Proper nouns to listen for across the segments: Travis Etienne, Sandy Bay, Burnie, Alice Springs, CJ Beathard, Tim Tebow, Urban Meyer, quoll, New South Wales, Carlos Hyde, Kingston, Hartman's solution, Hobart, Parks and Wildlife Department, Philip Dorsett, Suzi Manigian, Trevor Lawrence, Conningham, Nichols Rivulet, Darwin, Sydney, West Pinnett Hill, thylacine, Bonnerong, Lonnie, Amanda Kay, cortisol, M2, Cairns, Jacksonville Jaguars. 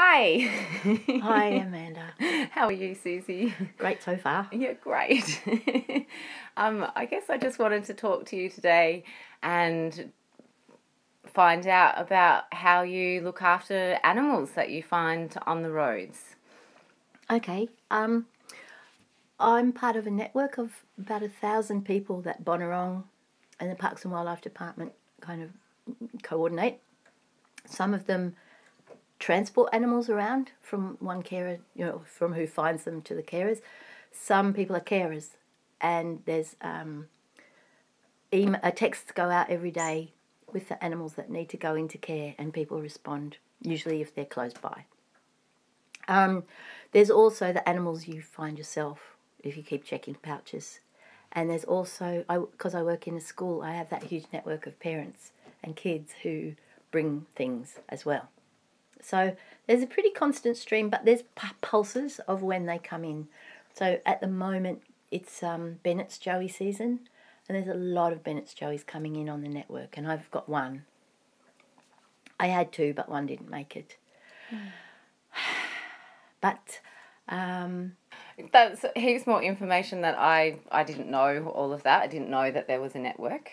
Hi. Hi, Amanda. How are you, Susie? Great so far. Yeah, great. I guess I just wanted to talk to you today and find out about how you look after animals that you find on the roads. Okay. I'm part of a network of about 1,000 people that Bonnerong and the Parks and Wildlife Department kind of coordinate. Some of them transport animals around from one carer, you know, from who finds them to the carers. Some people are carers, and there's texts go out every day with the animals that need to go into care, and people respond, usually if they're close by. There's also the animals you find yourself if you keep checking pouches. And there's also, because I work in a school, I have that huge network of parents and kids who bring things as well. So there's a pretty constant stream, but there's pulses of when they come in. So at the moment, it's Bennett's Joey season, and there's a lot of Bennett's Joeys coming in on the network, and I've got one. I had two, but one didn't make it. Mm. But that's heaps more information that I didn't know all of that. I didn't know that there was a network.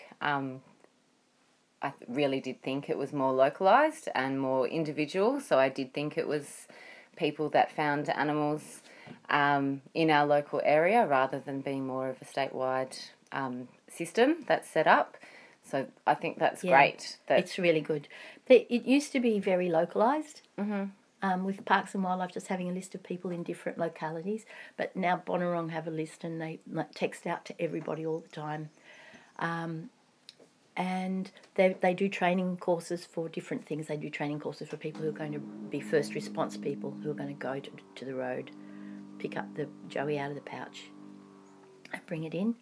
I really did think it was more localised and more individual, so I did think it was people that found animals in our local area rather than being more of a statewide system that's set up. So I think that's great. It's really good. But it used to be very localised. Mm-hmm. With Parks and Wildlife just having a list of people in different localities, but now Bonnerong have a list and they text out to everybody all the time. And they do training courses for different things. They do training courses for people who are going to be first response people, who are going to go to the road, pick up the Joey out of the pouch and bring it in.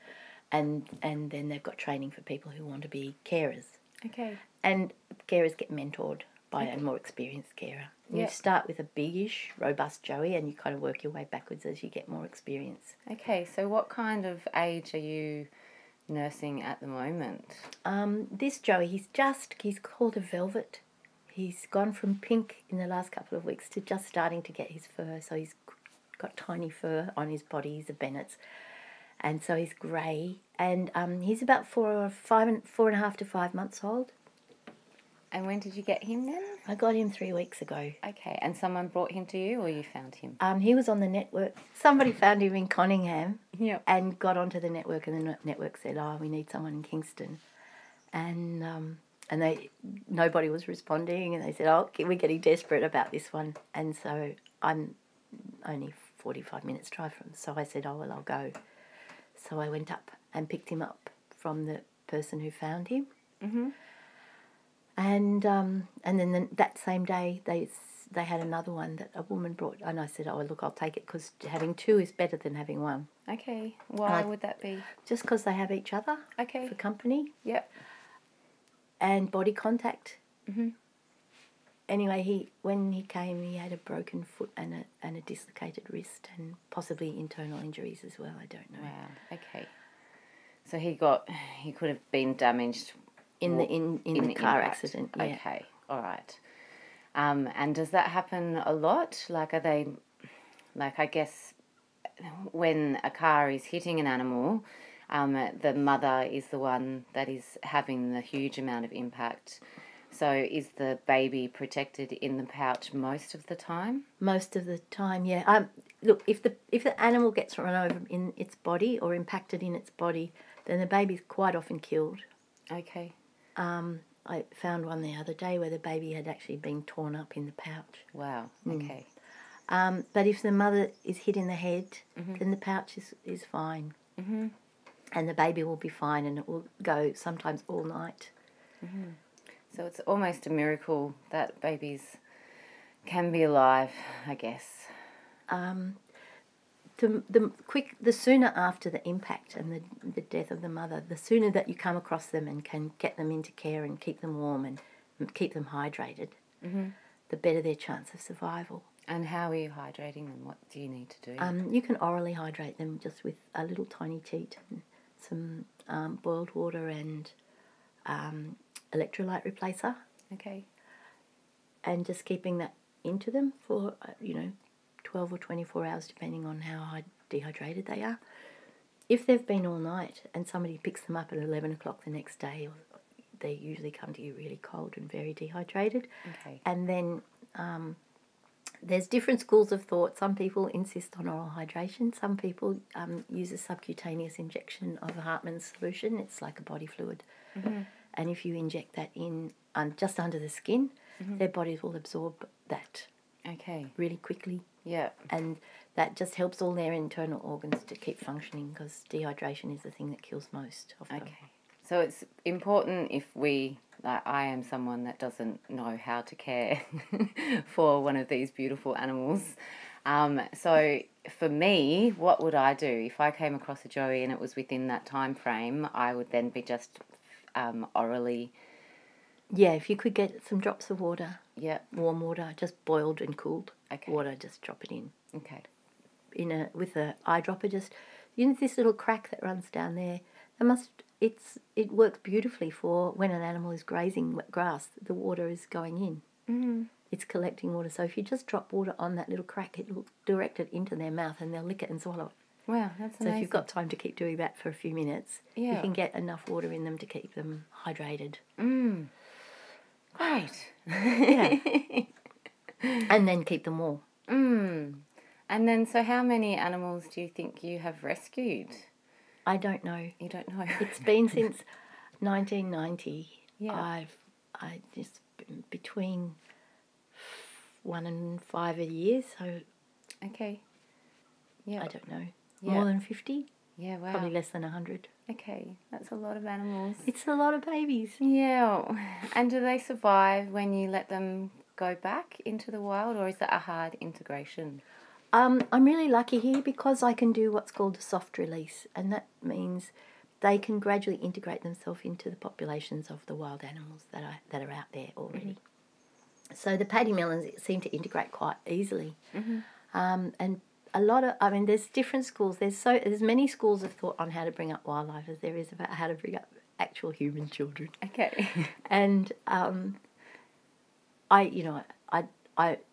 And then they've got training for people who want to be carers. Okay. And carers get mentored by a more experienced carer. You start with a biggish, robust Joey, and you kind of work your way backwards as you get more experience. Okay, so what kind of age are you nursing at the moment? This Joey, he's called a velvet. He's gone from pink in the last couple of weeks to just starting to get his fur. So he's got tiny fur on his body. He's a Bennett's, and so he's grey. And he's about 4.5 to 5 months old. And when did you get him then? I got him 3 weeks ago. Okay, and someone brought him to you, or you found him? He was on the network. Somebody found him in Conningham. Yep. And got onto the network, and the network said, "Oh, we need someone in Kingston," and nobody was responding, and they said, "Oh, we're getting desperate about this one." And so I'm only 45 minutes drive from. So I said, "Oh well, I'll go." So I went up and picked him up from the person who found him. Mm-hmm. And then that same day they had another one that a woman brought, and I said, "Oh look, I'll take it, because having two is better than having one." Okay, why would that be? Just because they have each other. Okay. For company. Yep. And body contact. Mm-hmm. Anyway, when he came, he had a broken foot and a dislocated wrist, and possibly internal injuries as well. I don't know. Wow. Okay. So he could have been damaged. In the car accident. Yeah. Okay, all right. And does that happen a lot? Like, are they, like, I guess when a car is hitting an animal, the mother is the one that is having the huge amount of impact. So is the baby protected in the pouch most of the time? Most of the time, yeah. Look, if the animal gets run over in its body or impacted in its body, then the baby's quite often killed. Okay. I found one the other day where the baby had actually been torn up in the pouch. Wow. Okay. But if the mother is hit in the head, mm-hmm. then the pouch is fine. Mm-hmm. And the baby will be fine, and it will go sometimes all night. Mm-hmm. So it's almost a miracle that babies can be alive, I guess. The sooner after the impact and the death of the mother, the sooner that you come across them and can get them into care and keep them warm and keep them hydrated, mm-hmm. the better their chance of survival. And how are you hydrating them? What do you need to do? You can orally hydrate them just with a little tiny teat and some boiled water and electrolyte replacer. Okay. And just keeping that into them for, 12 or 24 hours, depending on how dehydrated they are. If they've been all night and somebody picks them up at 11 o'clock the next day, they usually come to you really cold and very dehydrated. Okay. And then there's different schools of thought. Some people insist on oral hydration. Some people use a subcutaneous injection of Hartman's solution. It's like a body fluid. Mm-hmm. And if you inject that in just under the skin, mm-hmm. their bodies will absorb that really quickly. Yeah. And that just helps all their internal organs to keep functioning, because dehydration is the thing that kills most of them. Okay. So it's important if we, like I am someone that doesn't know how to care for one of these beautiful animals. So for me, what would I do? If I came across a Joey and it was within that time frame, I would then be just orally... Yeah, if you could get some drops of water, warm water, just boiled and cooled water, just drop it in. Okay. With an eyedropper, this little crack that runs down there. It works beautifully for when an animal is grazing grass. The water is going in. Mm-hmm. It's collecting water. So if you just drop water on that little crack, it will direct it into their mouth and they'll lick it and swallow it. Wow, that's amazing. So if you've got time to keep doing that for a few minutes, you can get enough water in them to keep them hydrated. Mm. Great. Yeah. And then keep them warm. Mm. And then, so how many animals do you think you have rescued? I don't know. You don't know. It's been since 1990. Yeah. I just between 1 and 5 a year. So. Okay. Yeah. I don't know. Yeah. More than 50. Yeah. Wow. Probably less than 100. Okay, that's a lot of animals. It's a lot of babies. Yeah. And do they survive when you let them go back into the wild, or is that a hard integration? I'm really lucky here because I can do what's called a soft release, and that means they can gradually integrate themselves into the populations of the wild animals that are out there already. Mm-hmm. So the paddy melons seem to integrate quite easily. Mm-hmm. And a lot of, there's different schools. There's many schools of thought on how to bring up wildlife as there is about how to bring up actual human children. Okay. And a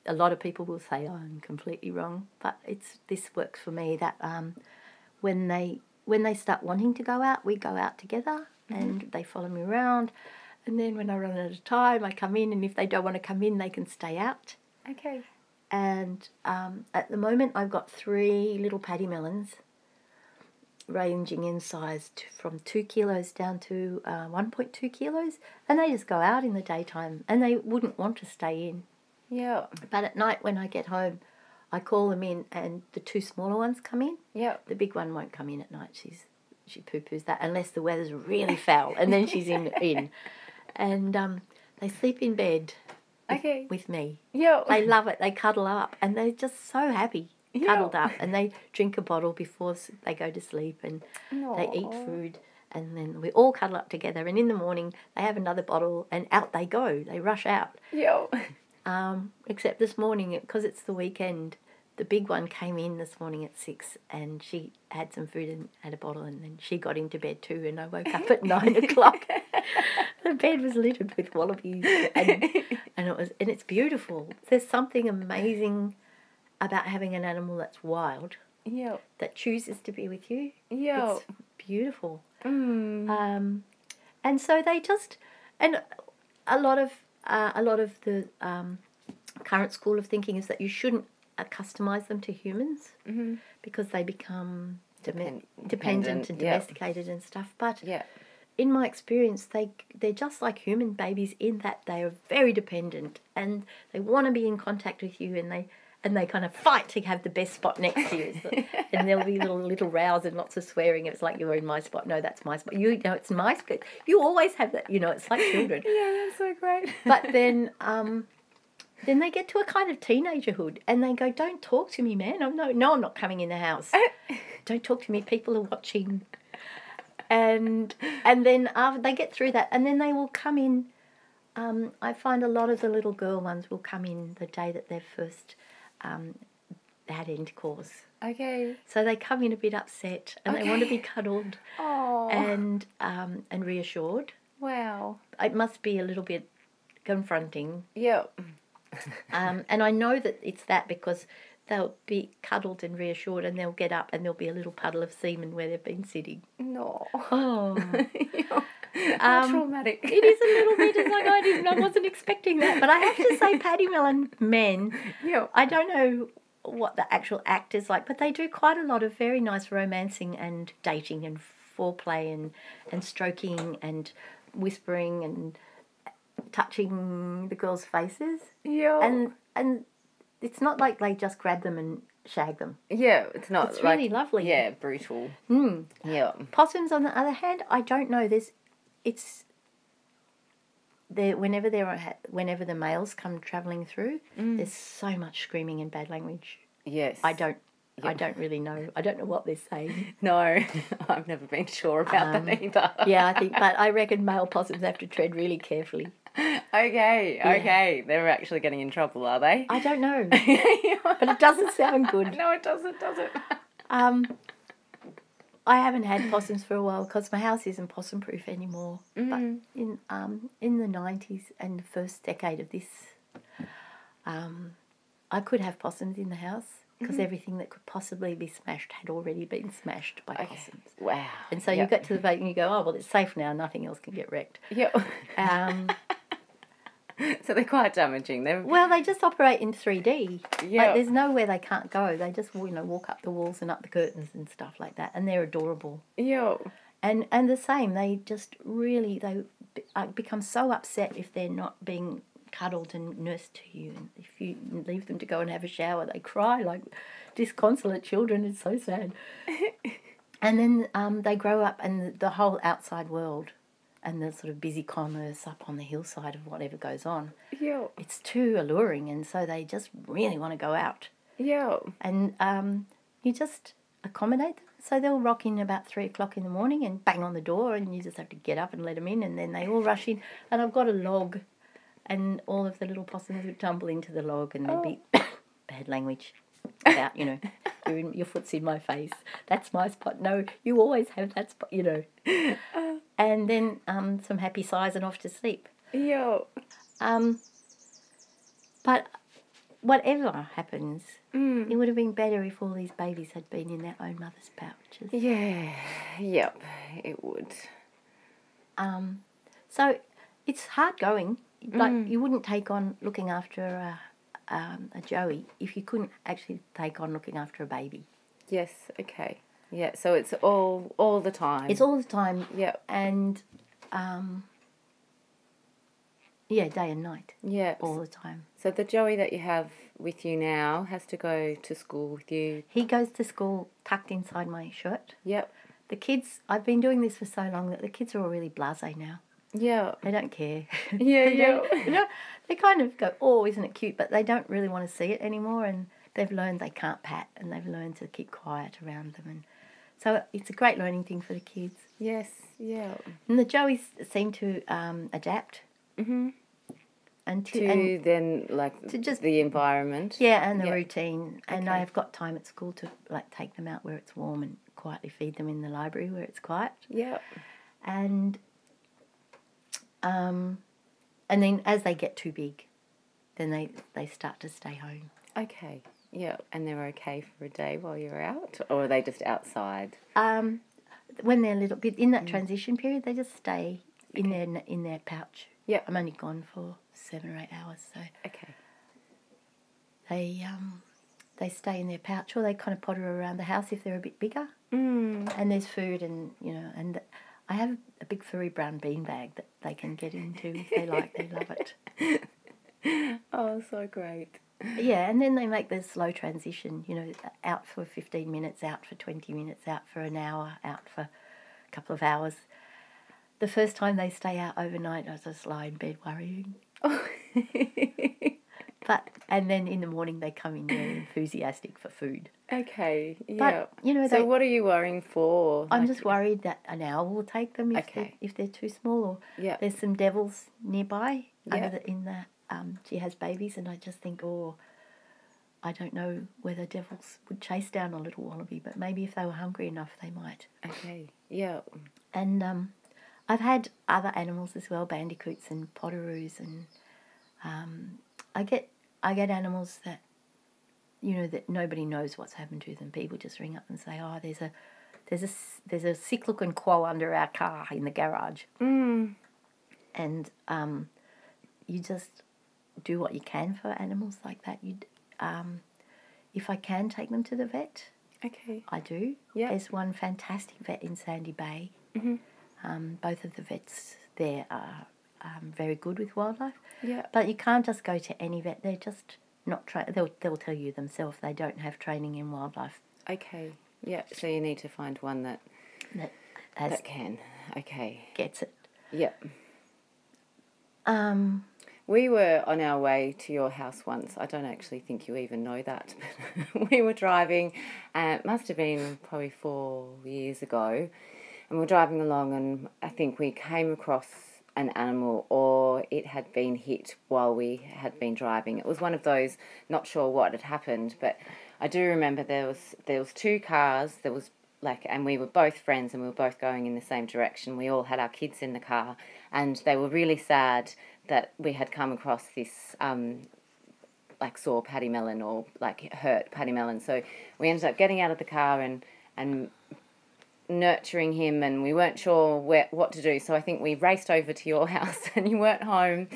lot of people will say, oh, I'm completely wrong, but this works for me. That when they start wanting to go out, we go out together, mm-hmm. and they follow me around, and then when I run out of time, I come in, and if they don't want to come in, they can stay out. Okay. And at the moment, I've got 3 little paddy melons, ranging in size from 2 kilos down to 1.2 kilos, and they just go out in the daytime, and they wouldn't want to stay in. Yeah. But at night when I get home, I call them in, and the 2 smaller ones come in. Yeah. The big one won't come in at night. She poo-poos that unless the weather's really foul, and then she's in. And they sleep in bed. Okay. With me. Yeah. They love it. They cuddle up, and they're just so happy cuddled up, and they drink a bottle before they go to sleep, and they eat food. And then we all cuddle up together, and in the morning they have another bottle, and out they go. They rush out. Yeah. Except this morning, because it's the weekend, the big one came in this morning at 6, and she had some food and had a bottle, and then she got into bed too, and I woke up at 9 o'clock. The bed was littered with wallabies, and it's beautiful. There's something amazing about having an animal that's wild, that chooses to be with you. Yeah, it's beautiful. Mm. And so they just, and a lot of the current school of thinking is that you shouldn't customise them to humans, mm-hmm. because they become dependent and domesticated and stuff. But in my experience, they're just like human babies in that they are very dependent, and they want to be in contact with you, and they kind of fight to have the best spot next to you. So, and there'll be little rows and lots of swearing. It's like, you're in my spot. No, that's my spot. You know, it's my spot. You always have that. It's like children. Yeah, that's so great. But then they get to a kind of teenagerhood, and they go, don't talk to me, man. I'm not coming in the house. Don't talk to me. People are watching. And then after they get through that, and then they will come in. I find a lot of the little girl ones will come in the day that they're first... had intercourse. Okay. So they come in a bit upset, and they want to be cuddled and reassured. Wow. It must be a little bit confronting. Yeah. And I know that it's that because they'll be cuddled and reassured, and they'll get up and there'll be a little puddle of semen where they've been sitting. No. Oh. How traumatic. It is a little bit. It's like I wasn't expecting that. But I have to say, paddy melon men, I don't know what the actual act is like, but they do quite a lot of very nice romancing and dating and foreplay and stroking and whispering and touching the girls' faces. Yeah. And it's not like they just grab them and shag them. Yeah, it's not. It's really like, lovely. Yeah, brutal. Mm. Yeah. Possums, on the other hand, I don't know. Whenever the males come travelling through, there's so much screaming and bad language. Yes. I don't really know. I don't know what they're saying. No, I've never been sure about that either. Yeah, but I reckon male possums have to tread really carefully. Okay, they're actually getting in trouble, are they? I don't know. But it doesn't sound good. No, it doesn't, I haven't had possums for a while because my house isn't possum-proof anymore. But in the 90s and the first decade of this, I could have possums in the house because everything that could possibly be smashed had already been smashed by possums. Wow. And so you get to the boat and you go, oh, well, it's safe now. Nothing else can get wrecked. Yep. So they're quite damaging. Well, they just operate in 3D. Yeah. Like, there's nowhere they can't go. They just, walk up the walls and up the curtains and stuff like that. And they're adorable. Yeah. And the same. They just really, become so upset if they're not being cuddled and nursed to you. And if you leave them to go and have a shower, they cry like disconsolate children. It's so sad. And then they grow up and the whole outside world and the sort of busy commerce up on the hillside of whatever goes on. Yeah. It's too alluring, and so they just really want to go out. Yeah. And you just accommodate them. So they'll rock in about 3 o'clock in the morning and bang on the door, and you just have to get up and let them in, and then they all rush in. And I've got a log, and all of the little possums would tumble into the log, and they'd be bad language about, your foot's in my face. That's my spot. No, you always have that spot, And then some happy sighs and off to sleep. Yeah. But whatever happens, it would have been better if all these babies had been in their own mother's pouches. Yeah. Yep, it would. So it's hard going. Like, you wouldn't take on looking after a joey if you couldn't actually take on looking after a baby. Yes, okay. Yeah, so it's all the time. It's all the time. Yeah. And, day and night. Yeah. All the time. So the Joey that you have with you now has to go to school with you. He goes to school tucked inside my shirt. Yep. The kids, I've been doing this for so long that the kids are all really blasé now. Yeah. They don't care. Yeah, they kind of go, oh, isn't it cute? But they don't really want to see it anymore, and they've learned they can't pat, and they've learned to keep quiet around them, and so it's a great learning thing for the kids. Yes, yeah. And the Joeys seem to adapt. Mm-hmm. To the environment. Yeah, and the routine. Okay. And I've got time at school to take them out where it's warm and quietly feed them in the library where it's quiet. Yeah. And then as they get too big, then they start to stay home. Okay. Yeah, and they're okay for a day while you're out, or are they just outside? When they're a little bit in that transition period, they just stay in their pouch. Yeah, I'm only gone for 7 or 8 hours, so okay. They stay in their pouch, or they kind of potter around the house if they're a bit bigger. Mm. And there's food, and and I have a big furry brown bean bag that they can get into if they like. They love it. Oh, so great. Yeah, and then they make the slow transition, out for 15 minutes, out for 20 minutes, out for an hour, out for a couple of hours. The first time they stay out overnight, I just lie in bed worrying. Oh. And then in the morning they come in there enthusiastic for food. Okay, yeah. But, so what are you worrying for? I'm just worried that an owl will take them if they're too small. Or there's some devils nearby she has babies, and I just think, I don't know whether devils would chase down a little wallaby, but maybe if they were hungry enough, they might. Okay, yeah. And I've had other animals as well, bandicoots and potoroos, and I get I get animals that, you know, that nobody knows what's happened to them. People just ring up and say, oh, there's a sick-looking quoll under our car in the garage. Mm. And you just do what you can for animals like that. If I can take them to the vet, okay, I do. Yep. There's one fantastic vet in Sandy Bay. Mm-hmm. Both of the vets there are very good with wildlife. Yeah. But you can't just go to any vet. They're just not trained. They'll tell you themselves they don't have training in wildlife. Okay. Yeah. So you need to find one that can. Okay. Gets it. Yeah. We were on our way to your house once. I don't actually think you even know that. But we were driving, it must have been probably 4 years ago, and we were driving along and I think we came across an animal, or it had been hit while we had been driving. It was one of those, not sure what had happened, but I do remember there was two cars, there was like, and we were both friends and we were both going in the same direction. We all had our kids in the car and they were really sad that we had come across this, like, sore paddy melon, or like hurt paddy melon. So we ended up getting out of the car and nurturing him, and we weren't sure what to do. So I think we raced over to your house and you weren't home.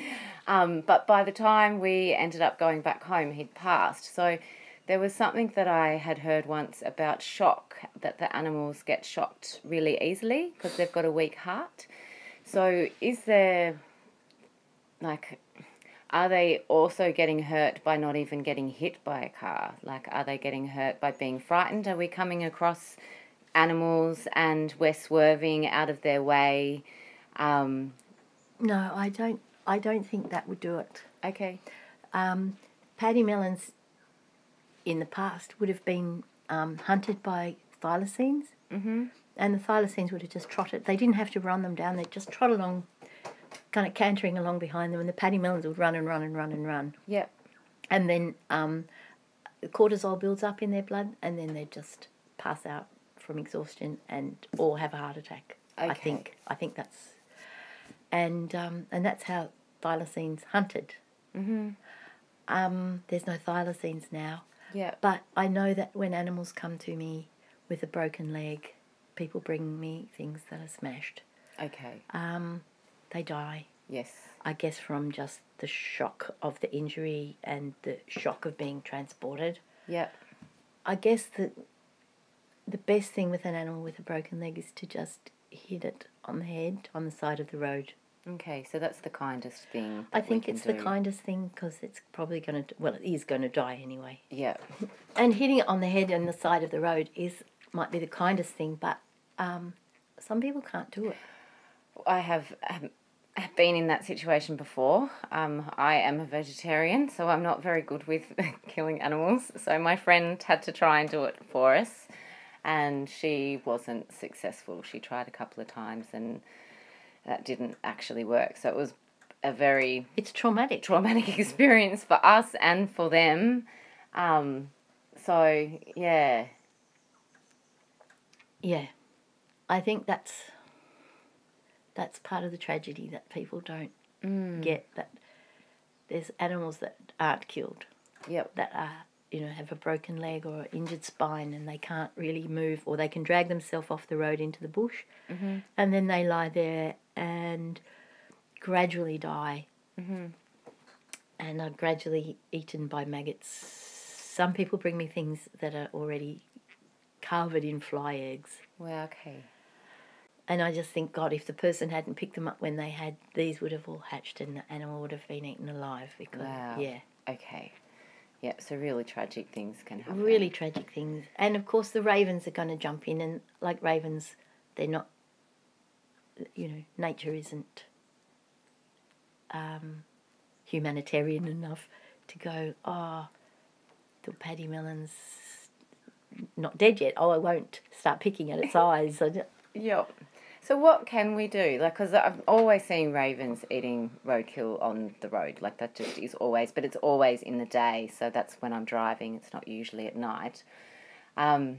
But by the time we ended up going back home, he'd passed. So there was something that I had heard once about shock, that the animals get shocked really easily because they've got a weak heart. So is there... like, are they also getting hurt by not even getting hit by a car? Like, are they getting hurt by being frightened? Are we coming across animals and we're swerving out of their way? No, I don't think that would do it. Okay. Paddy melons in the past would have been hunted by thylacines. Mm-hmm. And the thylacines would have just trotted. They didn't have to run them down. They'd just trot along, kind of cantering along behind them, and the paddy melons would run and run and run and run. Yeah. And then cortisol builds up in their blood, and then they just pass out from exhaustion or have a heart attack. Okay. I think that's, and that's how thylacines hunted. Mm-hmm. There's no thylacines now. Yeah. But I know that when animals come to me with a broken leg, people bring me things that are smashed. Okay. They die. Yes. I guess from just the shock of the injury and the shock of being transported. Yeah. I guess the best thing with an animal with a broken leg is to just hit it on the head, on the side of the road. Okay, so that's the kindest thing. I think it's the kindest thing because it's probably going to, well, it is going to die anyway. Yeah. And hitting it on the head and the side of the road might be the kindest thing, but some people can't do it. I have been in that situation before. I am a vegetarian, so I'm not very good with killing animals. So my friend had to try and do it for us, and she wasn't successful. She tried a couple of times, and that didn't actually work. So it was a very... it's traumatic experience for us and for them. So, yeah. Yeah. I think that's part of the tragedy, that people don't get that there's animals that aren't killed. Yep. That are, you know, have a broken leg or an injured spine and they can't really move, or they can drag themselves off the road into the bush, mm-hmm, and then they lie there and gradually die, mm-hmm, and are gradually eaten by maggots. Some people bring me things that are already covered in fly eggs. Well, okay. And I just think, God, if the person hadn't picked them up when they had, these would have all hatched and the animal would have been eaten alive. Because, wow. Yeah. Okay. Yeah, so really tragic things can happen. Really tragic things. And, of course, the ravens are going to jump in. And, like ravens, they're not, you know, nature isn't humanitarian enough to go, oh, the paddy melon's not dead yet. Oh, I won't start picking at its eyes. Yep. So what can we do? Like, because I've always seen ravens eating roadkill on the road. Like, that just is always, but it's always in the day. So that's when I'm driving. It's not usually at night. So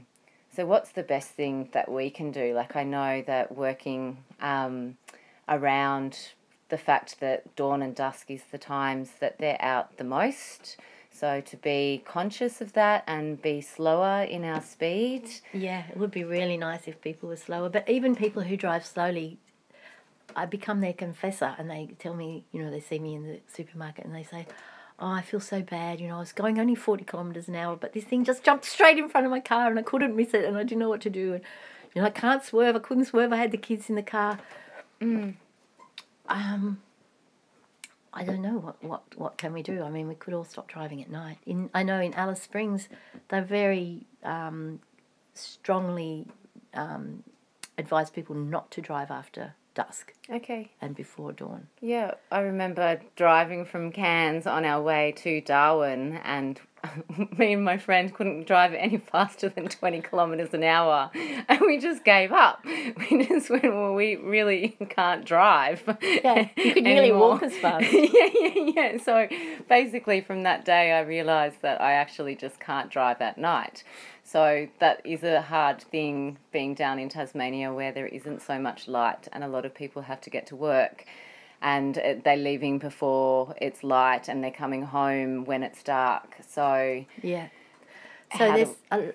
what's the best thing that we can do? Like, I know that working around the fact that dawn and dusk is the times that they're out the most. So to be conscious of that and be slower in our speed. Yeah, it would be really nice if people were slower. But even people who drive slowly, I become their confessor, and they tell me, you know, they see me in the supermarket and they say, oh, I feel so bad, you know, I was going only 40 kilometres an hour, but this thing just jumped straight in front of my car and I couldn't miss it and I didn't know what to do. And, you know, I can't swerve, I couldn't swerve, I had the kids in the car. Mm. I don't know what can we do. I mean, we could all stop driving at night. I know in Alice Springs, they very strongly advise people not to drive after dusk. Okay. And before dawn. Yeah, I remember driving from Cairns on our way to Darwin, and me and my friend couldn't drive any faster than 20 kilometres an hour, and we just gave up. We just went, well, we really can't drive. Yeah, you could nearly walk as fast. Yeah. So basically from that day I realised that I actually just can't drive at night. So that is a hard thing, being down in Tasmania where there isn't so much light and a lot of people have to get to work. And they're leaving before it's light and they're coming home when it's dark. So, yeah. So,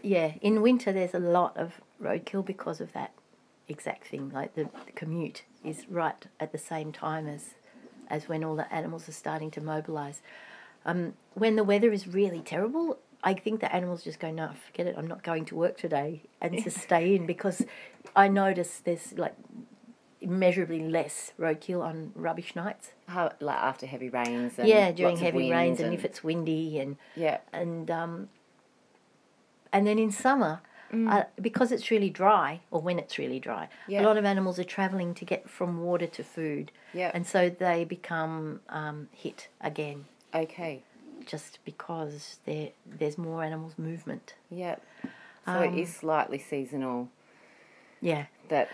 in winter there's a lot of roadkill because of that exact thing. Like the commute is right at the same time as when all the animals are starting to mobilise. When the weather is really terrible, I think the animals just go, no, forget it, I'm not going to work today, and to stay in, because I notice there's like immeasurably less roadkill on rubbish nights. How, like after heavy rains? And yeah, during heavy rains and if it's windy and yeah, and then in summer, because it's really dry, or when it's really dry, yeah, a lot of animals are travelling to get from water to food. Yeah, and so they become hit again. Okay, just because there's more animals movement. Yeah, so it is slightly seasonal. Yeah, there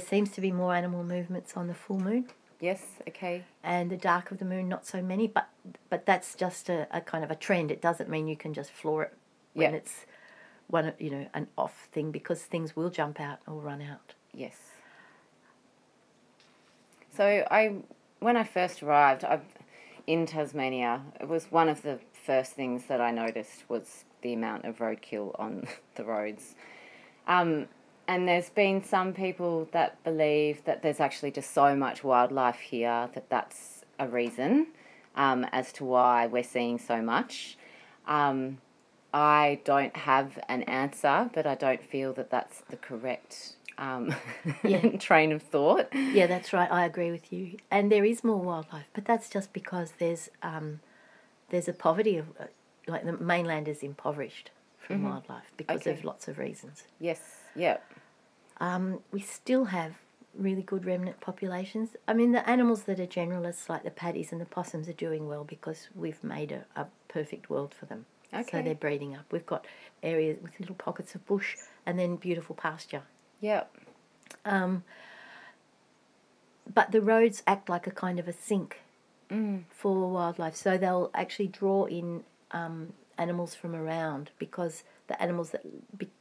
seems to be more animal movements on the full moon. Yes, okay. And the dark of the moon, not so many, but that's just a kind of a trend. It doesn't mean you can just floor it when it's an off thing, because things will jump out or run out. Yes. So when I first arrived in Tasmania, it was one of the first things that I noticed was the amount of roadkill on the roads. And there's been some people that believe that there's actually just so much wildlife here that that's a reason as to why we're seeing so much. I don't have an answer, but I don't feel that that's the correct train of thought. Yeah, that's right. I agree with you. And there is more wildlife, but that's just because there's a poverty of like the mainland is impoverished from wildlife because of lots of reasons. Yes. Yeah. We still have really good remnant populations. I mean, the animals that are generalists, like the paddies and the possums, are doing well because we've made a perfect world for them. Okay. So they're breeding up. We've got areas with little pockets of bush and then beautiful pasture. Yeah. But the roads act like a kind of a sink for wildlife. So they'll actually draw in animals from around, because the animals that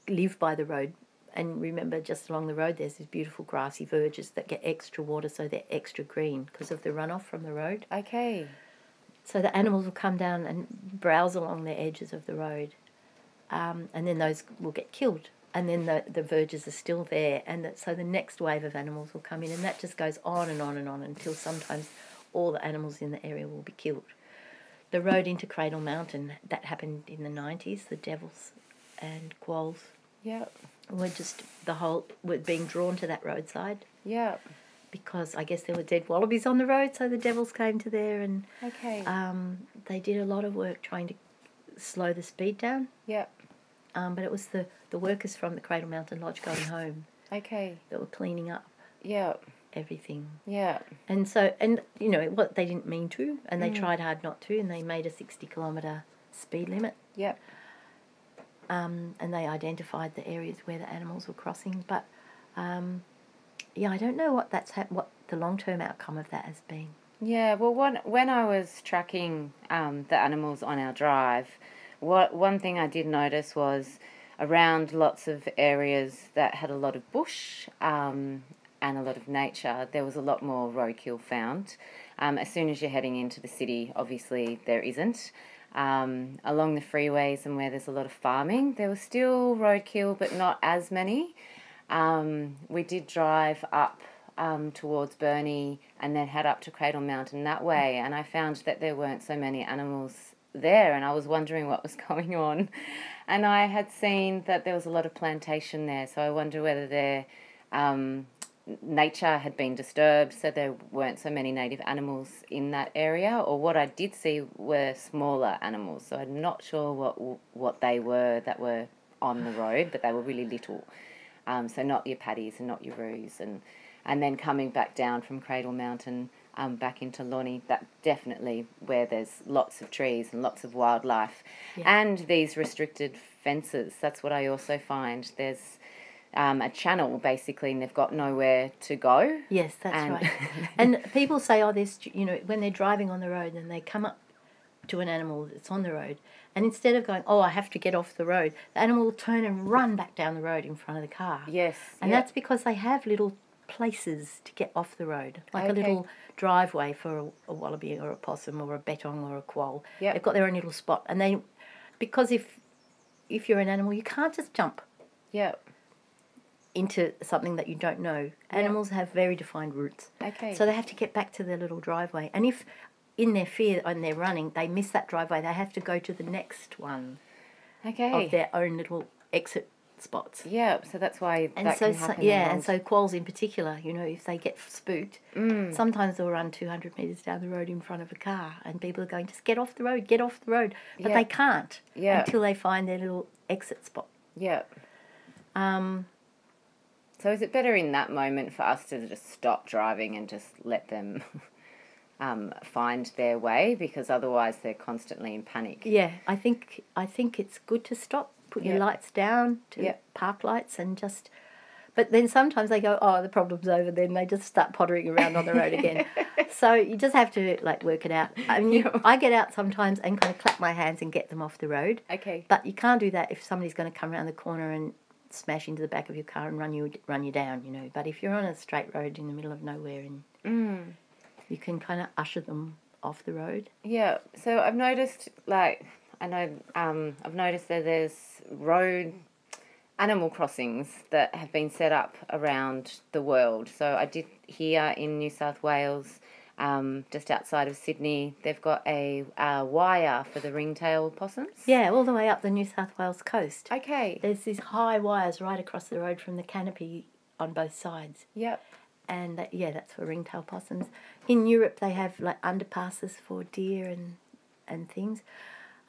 live by the road, and remember just along the road there's these beautiful grassy verges that get extra water, so they're extra green because of the runoff from the road. Okay. So the animals will come down and browse along the edges of the road, and then those will get killed, and then the verges are still there, and so the next wave of animals will come in, and that just goes on and on and on until sometimes all the animals in the area will be killed. The road into Cradle Mountain, that happened in the 90s, the devils and quolls. Yeah. Were being drawn to that roadside. Yeah. Because I guess there were dead wallabies on the road, so the devils came to there, and they did a lot of work trying to slow the speed down. Yeah. But it was the workers from the Cradle Mountain Lodge going home. Okay. That were cleaning up. Yeah. Everything. Yeah. And so, and you know what, they didn't mean to, and they tried hard not to, and they made a 60-kilometre speed limit. Yeah. And they identified the areas where the animals were crossing, but I don't know what the long-term outcome of that has been. Yeah, well, when I was tracking the animals on our drive, one thing I did notice was around lots of areas that had a lot of bush and a lot of nature, there was a lot more roadkill found. As soon as you're heading into the city, obviously there isn't. along the freeways and where there's a lot of farming. There was still roadkill, but not as many. We did drive up towards Burnie and then head up to Cradle Mountain that way, and I found that there weren't so many animals there, and I was wondering what was going on. And I had seen that there was a lot of plantation there, so I wonder whether their nature had been disturbed, so there weren't so many native animals in that area. Or what I did see were smaller animals, so I'm not sure what they were that were on the road, but they were really little. So not your paddies and not your roos. And then coming back down from Cradle Mountain back into Lonnie, that definitely where there's lots of trees and lots of wildlife. Yeah. And these restricted fences, that's what I also find. There's a channel, basically, and they've got nowhere to go. Yes, that's right. And people say, oh, there's, you know, when they're driving on the road and they come up to an animal that's on the road, and instead of going, oh, I have to get off the road, the animal will turn and run back down the road in front of the car. Yes. And yep. That's because they have little places to get off the road, like a little driveway for a wallaby or a possum or a betong or a quoll. Yep. They've got their own little spot. And they, because if you're an animal, you can't just jump. Yeah. Into something that you don't know. Animals have very defined routes. Okay. So they have to get back to their little driveway. And if in their fear and they're running, they miss that driveway, they have to go to the next one. Okay. Of their own little exit spots. Yeah, so that's why and that so, can happen. Yeah, and so quolls in particular, you know, if they get spooked, sometimes they'll run 200 metres down the road in front of a car, and people are going, just get off the road, get off the road. But they can't until they find their little exit spot. Yeah. So is it better in that moment for us to just stop driving and just let them find their way, because otherwise they're constantly in panic? Yeah, I think it's good to stop, put your lights down, to park lights, and just. But then sometimes they go, oh, the problem's over. Then they just start pottering around on the road again. So you just have to like work it out. I mean, I get out sometimes and kind of clap my hands and get them off the road. Okay. But you can't do that if somebody's going to come around the corner and smash into the back of your car and run you down, you know. But if you're on a straight road in the middle of nowhere, and you can kind of usher them off the road. Yeah. So I've noticed, like, I know I've noticed that there's road animal crossings that have been set up around the world. So I did hear in New South Wales, just outside of Sydney, they've got a wire for the ringtail possums. Yeah, all the way up the New South Wales coast. Okay. There's these high wires right across the road from the canopy on both sides. Yep. And, that's for ringtail possums. In Europe, they have, like, underpasses for deer and things.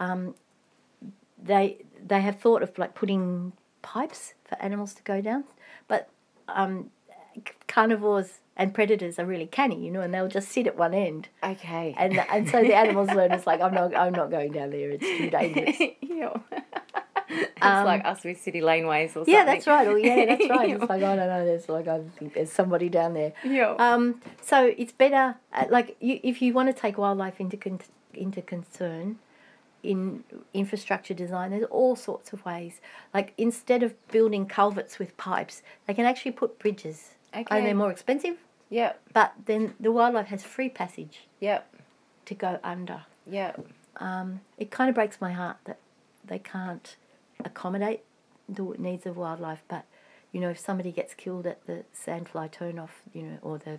They have thought of, like, putting pipes for animals to go down, but carnivores and predators are really canny, you know, and they'll just sit at one end. Okay. And so the animals learn, it's like, I'm not going down there, it's too dangerous. It's like us with city laneways or something. Yeah, that's right. Oh, yeah, that's right. It's like, I don't know, there's like, I think there's somebody down there. Yeah. So it's better, like, if you want to take wildlife into concern in infrastructure design, there's all sorts of ways. Like, instead of building culverts with pipes, they can actually put bridges. Okay. And they're more expensive. Yeah. But then the wildlife has free passage. Yep. To go under. Yeah. It kind of breaks my heart that they can't accommodate the needs of wildlife. But, you know, if somebody gets killed at the sandfly turnoff, you know, or the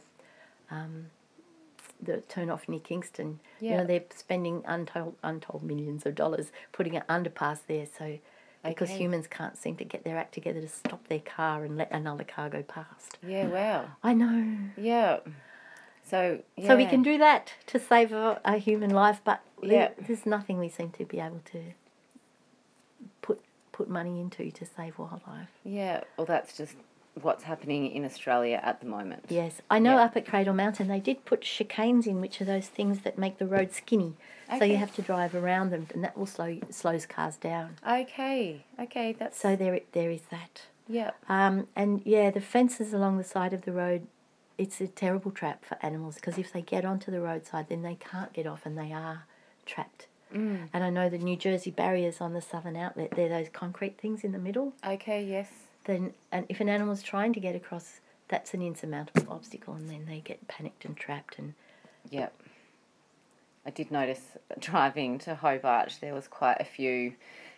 turnoff near Kingston, you know, they're spending untold millions of dollars putting an underpass there. So. Because humans can't seem to get their act together to stop their car and let another car go past. Yeah, wow. I know. Yeah. So we can do that to save a human life, but there's nothing we seem to be able to put money into to save wildlife. Yeah, well, that's just what's happening in Australia at the moment. Yes. I know up at Cradle Mountain they did put chicanes in, which are those things that make the road skinny. Okay. So you have to drive around them, and that will slows cars down. Okay. Okay, that's. So there is that. Yeah. The fences along the side of the road, it's a terrible trap for animals, because if they get onto the roadside then they can't get off and they are trapped. Mm. And I know the New Jersey barriers on the southern outlet, they're those concrete things in the middle. Okay, yes. Then, and if an animal's trying to get across, that's an insurmountable obstacle, and then they get panicked and trapped. And I did notice driving to Hobart, there was quite a few.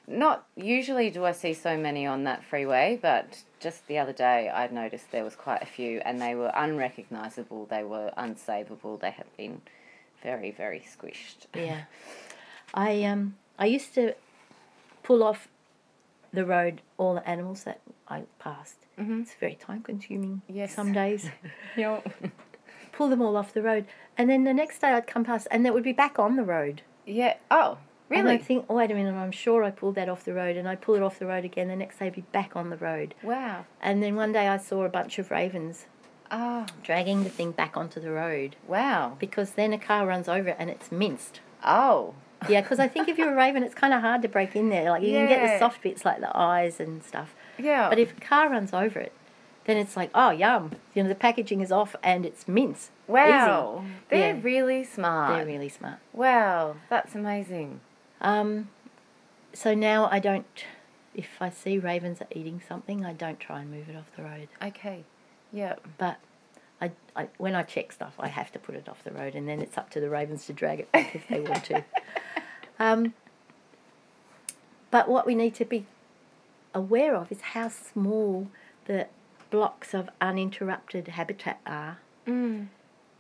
Not usually do I see so many on that freeway, but just the other day I noticed there was quite a few, and they were unrecognisable, they were unsavable, they had been very, very squished. Yeah. I used to pull off the road all the animals that I passed. Mm-hmm. It's very time-consuming. Yes. Some days. Yep. Pull them all off the road, and then the next day I'd come past, and they would be back on the road. Yeah. Oh, really? And I'd think, oh, wait a minute, I'm sure I pulled that off the road, and I'd pull it off the road again. The next day I'd be back on the road. Wow. And then one day I saw a bunch of ravens. Oh. Dragging the thing back onto the road. Wow. Because then a car runs over it and it's minced. Oh. Yeah, because I think if you're a raven, it's kind of hard to break in there. Like, you can get the soft bits, like the eyes and stuff. Yeah. But if a car runs over it, then it's like, oh, yum. You know, the packaging is off and it's mince. Wow. Easy. They're really smart. They're really smart. Wow, that's amazing. So now I don't, if I see ravens are eating something, I don't try and move it off the road. Okay, yeah. But I when I check stuff, I have to put it off the road, and then it's up to the ravens to drag it back if they want to. But what we need to be aware of is how small the blocks of uninterrupted habitat are,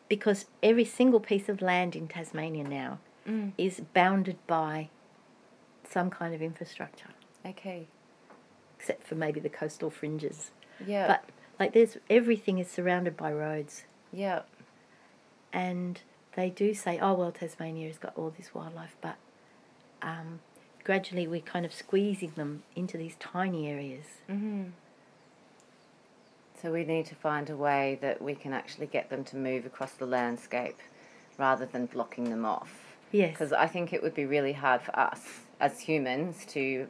because every single piece of land in Tasmania now is bounded by some kind of infrastructure. Okay. Except for maybe the coastal fringes. Yeah. But, like, everything is surrounded by roads. Yeah. And they do say, oh, well, Tasmania's got all this wildlife, but gradually we're kind of squeezing them into these tiny areas. Mm-hmm. So we need to find a way that we can actually get them to move across the landscape rather than blocking them off. Yes. Because I think it would be really hard for us as humans to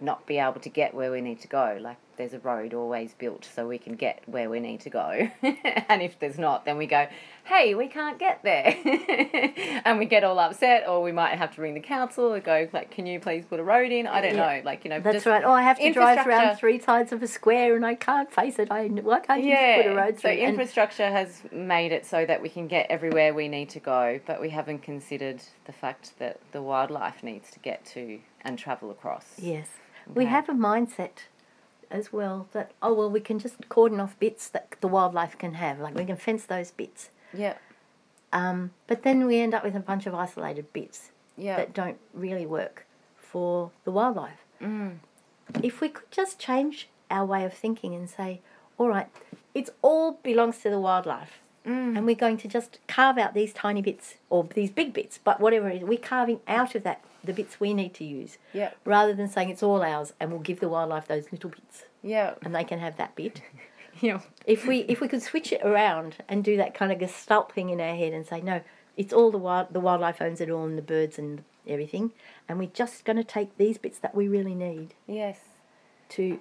not be able to get where we need to go. Like, there's a road always built so we can get where we need to go. And if there's not, then we go, hey, we can't get there. And we get all upset, or we might have to ring the council and go, like, can you please put a road in? I don't know. Like, you know, that's right. Oh, I have to drive around three sides of a square and I can't face it. Why can't you just put a road through? So infrastructure has made it so that we can get everywhere we need to go, but we haven't considered the fact that the wildlife needs to get to and travel across. Yes. Okay. We have a mindset as well that, oh, well, we can just cordon off bits that the wildlife can have. Like, we can fence those bits. Yeah. But then we end up with a bunch of isolated bits that don't really work for the wildlife. Mm. If we could just change our way of thinking and say, all right, it all belongs to the wildlife, and we're going to just carve out these tiny bits or these big bits, but whatever it is, we're carving out of that the bits we need to use, rather than saying it's all ours and we'll give the wildlife those little bits, and they can have that bit. Yeah. If we could switch it around and do that kind of gestalt thing in our head and say, no, it's all the wildlife owns it all, and the birds and everything, and we're just going to take these bits that we really need. Yes. To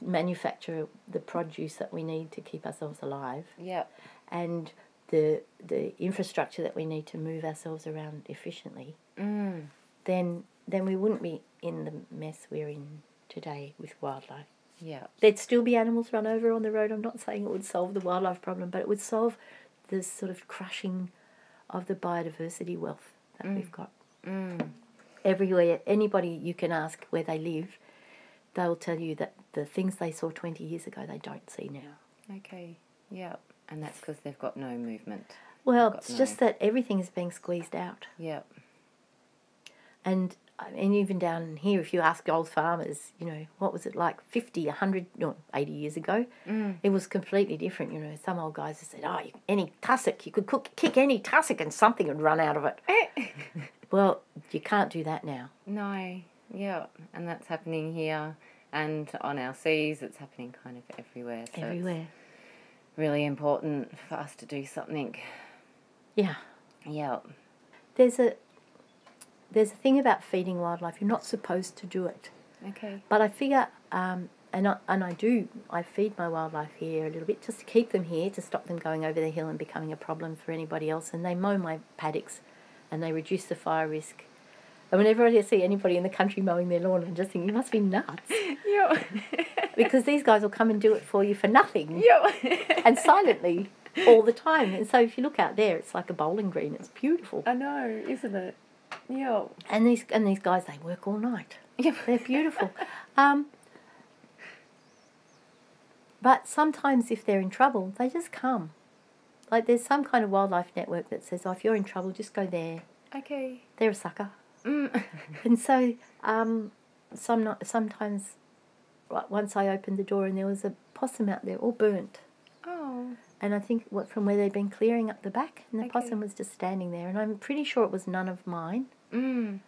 manufacture the produce that we need to keep ourselves alive. Yeah. And the infrastructure that we need to move ourselves around efficiently. Mm. Then we wouldn't be in the mess we're in today with wildlife. Yeah. There'd still be animals run over on the road. I'm not saying it would solve the wildlife problem, but it would solve the sort of crushing of the biodiversity wealth that we've got. Mm. Everywhere, anybody you can ask where they live, they'll tell you that the things they saw 20 years ago they don't see now. Okay, yeah. And that's because they've got no movement. Well, it's just that everything is being squeezed out. Yeah. And even down here, if you ask old farmers, you know, what was it like 50, 100, no, 80 years ago? Mm. It was completely different, you know. Some old guys said, oh, any tussock, you could kick any tussock and something would run out of it. Well, you can't do that now. No, yeah, and that's happening here and on our seas. It's happening kind of everywhere. So everywhere. It's really important for us to do something. Yeah. Yeah. There's a thing about feeding wildlife. You're not supposed to do it. Okay. But I figure, and I do, I feed my wildlife here a little bit just to keep them here, to stop them going over the hill and becoming a problem for anybody else. And they mow my paddocks and they reduce the fire risk. And whenever I see anybody in the country mowing their lawn, I just think, you must be nuts. Yeah. Because these guys will come and do it for you for nothing. Yeah. And silently. all the time. And so if you look out there, it's like a bowling green. It's beautiful. I know, isn't it? Yeah. And these guys, they work all night. Yeah, they're beautiful. But sometimes if they're in trouble, they just come. Like there's some kind of wildlife network that says, oh, if you're in trouble, just go there. Okay. They're a sucker. Mm. And so sometimes, like, once I opened the door and there was a possum out there all burnt. Oh. And I think from where they'd been clearing up the back, and the possum was just standing there. And I'm pretty sure it was none of mine. Mm.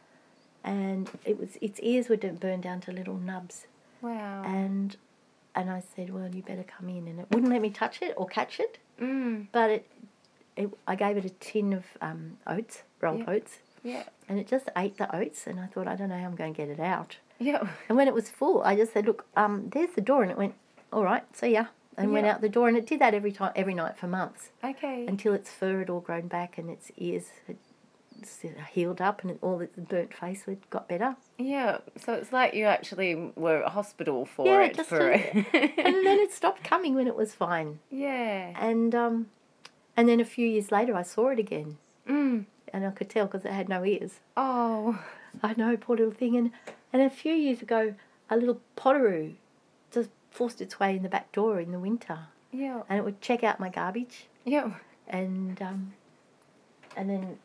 And its ears were burned down to little nubs. Wow. And I said, well, you better come in. And it wouldn't let me touch it or catch it. Mm. But I gave it a tin of oats, rolled oats. Yeah. And it just ate the oats. And I thought, I don't know how I'm going to get it out. Yeah. And when it was full, I just said, look, there's the door. And it went, all right, see ya. And went out the door. And it did that every night for months. Okay. Until its fur had all grown back and its ears had healed up and all its burnt face got better. Yeah. So it's like you actually were at hospital for it. Yeah, and then it stopped coming when it was fine. Yeah. And then a few years later, I saw it again. Mm. And I could tell because it had no ears. Oh. I know, poor little thing. And a few years ago, a little potteroo just forced its way in the back door in the winter. Yeah. And it would check out my garbage. Yeah. And then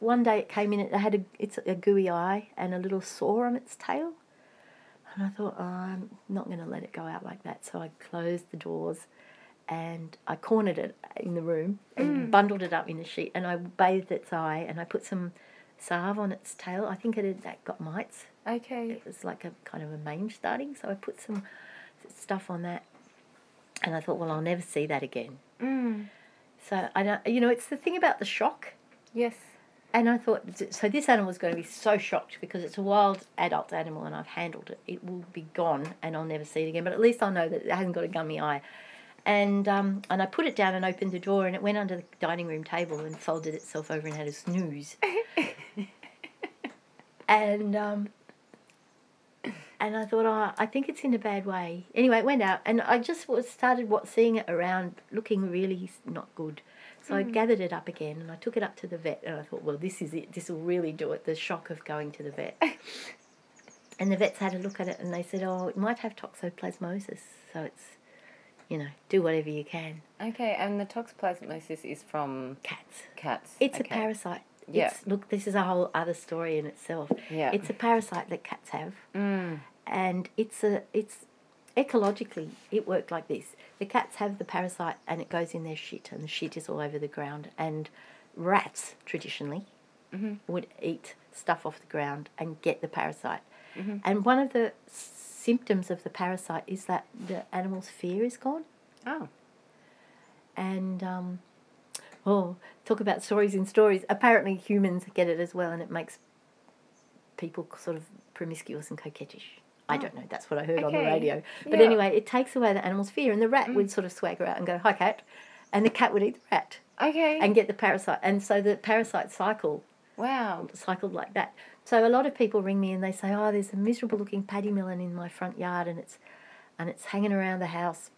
one day it came in, it had a gooey eye and a little sore on its tail. And I thought, oh, I'm not going to let it go out like that. So I closed the doors and I cornered it in the room and bundled it up in a sheet, and I bathed its eye and I put some salve on its tail. I think that got mites. Okay. It was like a kind of a mange starting, so I put some stuff on that, and I thought, well, I'll never see that again. Mm. So I don't, it's the thing about the shock. Yes. And I thought, so this animal is going to be so shocked because it's a wild adult animal, and I've handled it. It will be gone, and I'll never see it again. But at least I'll know that it hasn't got a gummy eye. And I put it down and opened the door, and it went under the dining room table and folded itself over and had a snooze. And I thought, oh, I think it's in a bad way. Anyway, it went out, and I just started seeing it around, looking really not good. So I gathered it up again, and I took it up to the vet, and I thought, well, this is it. This will really do it, the shock of going to the vet. And the vets had a look at it, and they said, oh, it might have toxoplasmosis, so it's, do whatever you can. Okay, and the toxoplasmosis is from... Cats. Cats. It's a parasite. Yeah. Look, this is a whole other story in itself. Yeah. It's a parasite that cats have. Mm. And ecologically, it worked like this. The cats have the parasite and it goes in their shit, and the shit is all over the ground. And rats, traditionally, would eat stuff off the ground and get the parasite. Mm-hmm. And one of the symptoms of the parasite is that the animal's fear is gone. Oh. And, talk about stories in stories. Apparently humans get it as well, and it makes people sort of promiscuous and coquettish. I don't know. That's what I heard on the radio. But anyway, it takes away the animal's fear, and the rat would sort of swagger out and go, hi, cat. And the cat would eat the rat. Okay. And get the parasite. And so the parasite cycle. Wow. Cycled like that. So a lot of people ring me and they say, oh, there's a miserable-looking paddy melon in my front yard, and it's hanging around the house.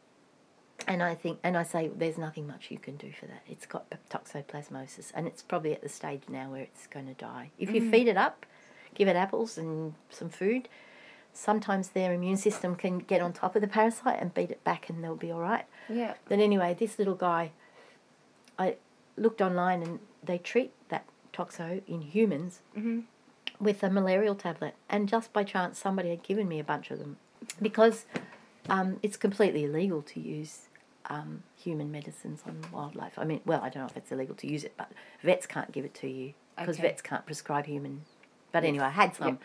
And I say, there's nothing much you can do for that. It's got toxoplasmosis, and it's probably at the stage now where it's going to die. If you feed it up, give it apples and some food, sometimes their immune system can get on top of the parasite and beat it back, and they'll be all right. Yeah. But anyway, this little guy, I looked online, and they treat that toxo in humans with a malarial tablet, and just by chance somebody had given me a bunch of them, because it's completely illegal to use human medicines on wildlife. I mean, well, I don't know if it's illegal to use it, but vets can't give it to you because vets can't prescribe human. But anyway, I had some. Yep.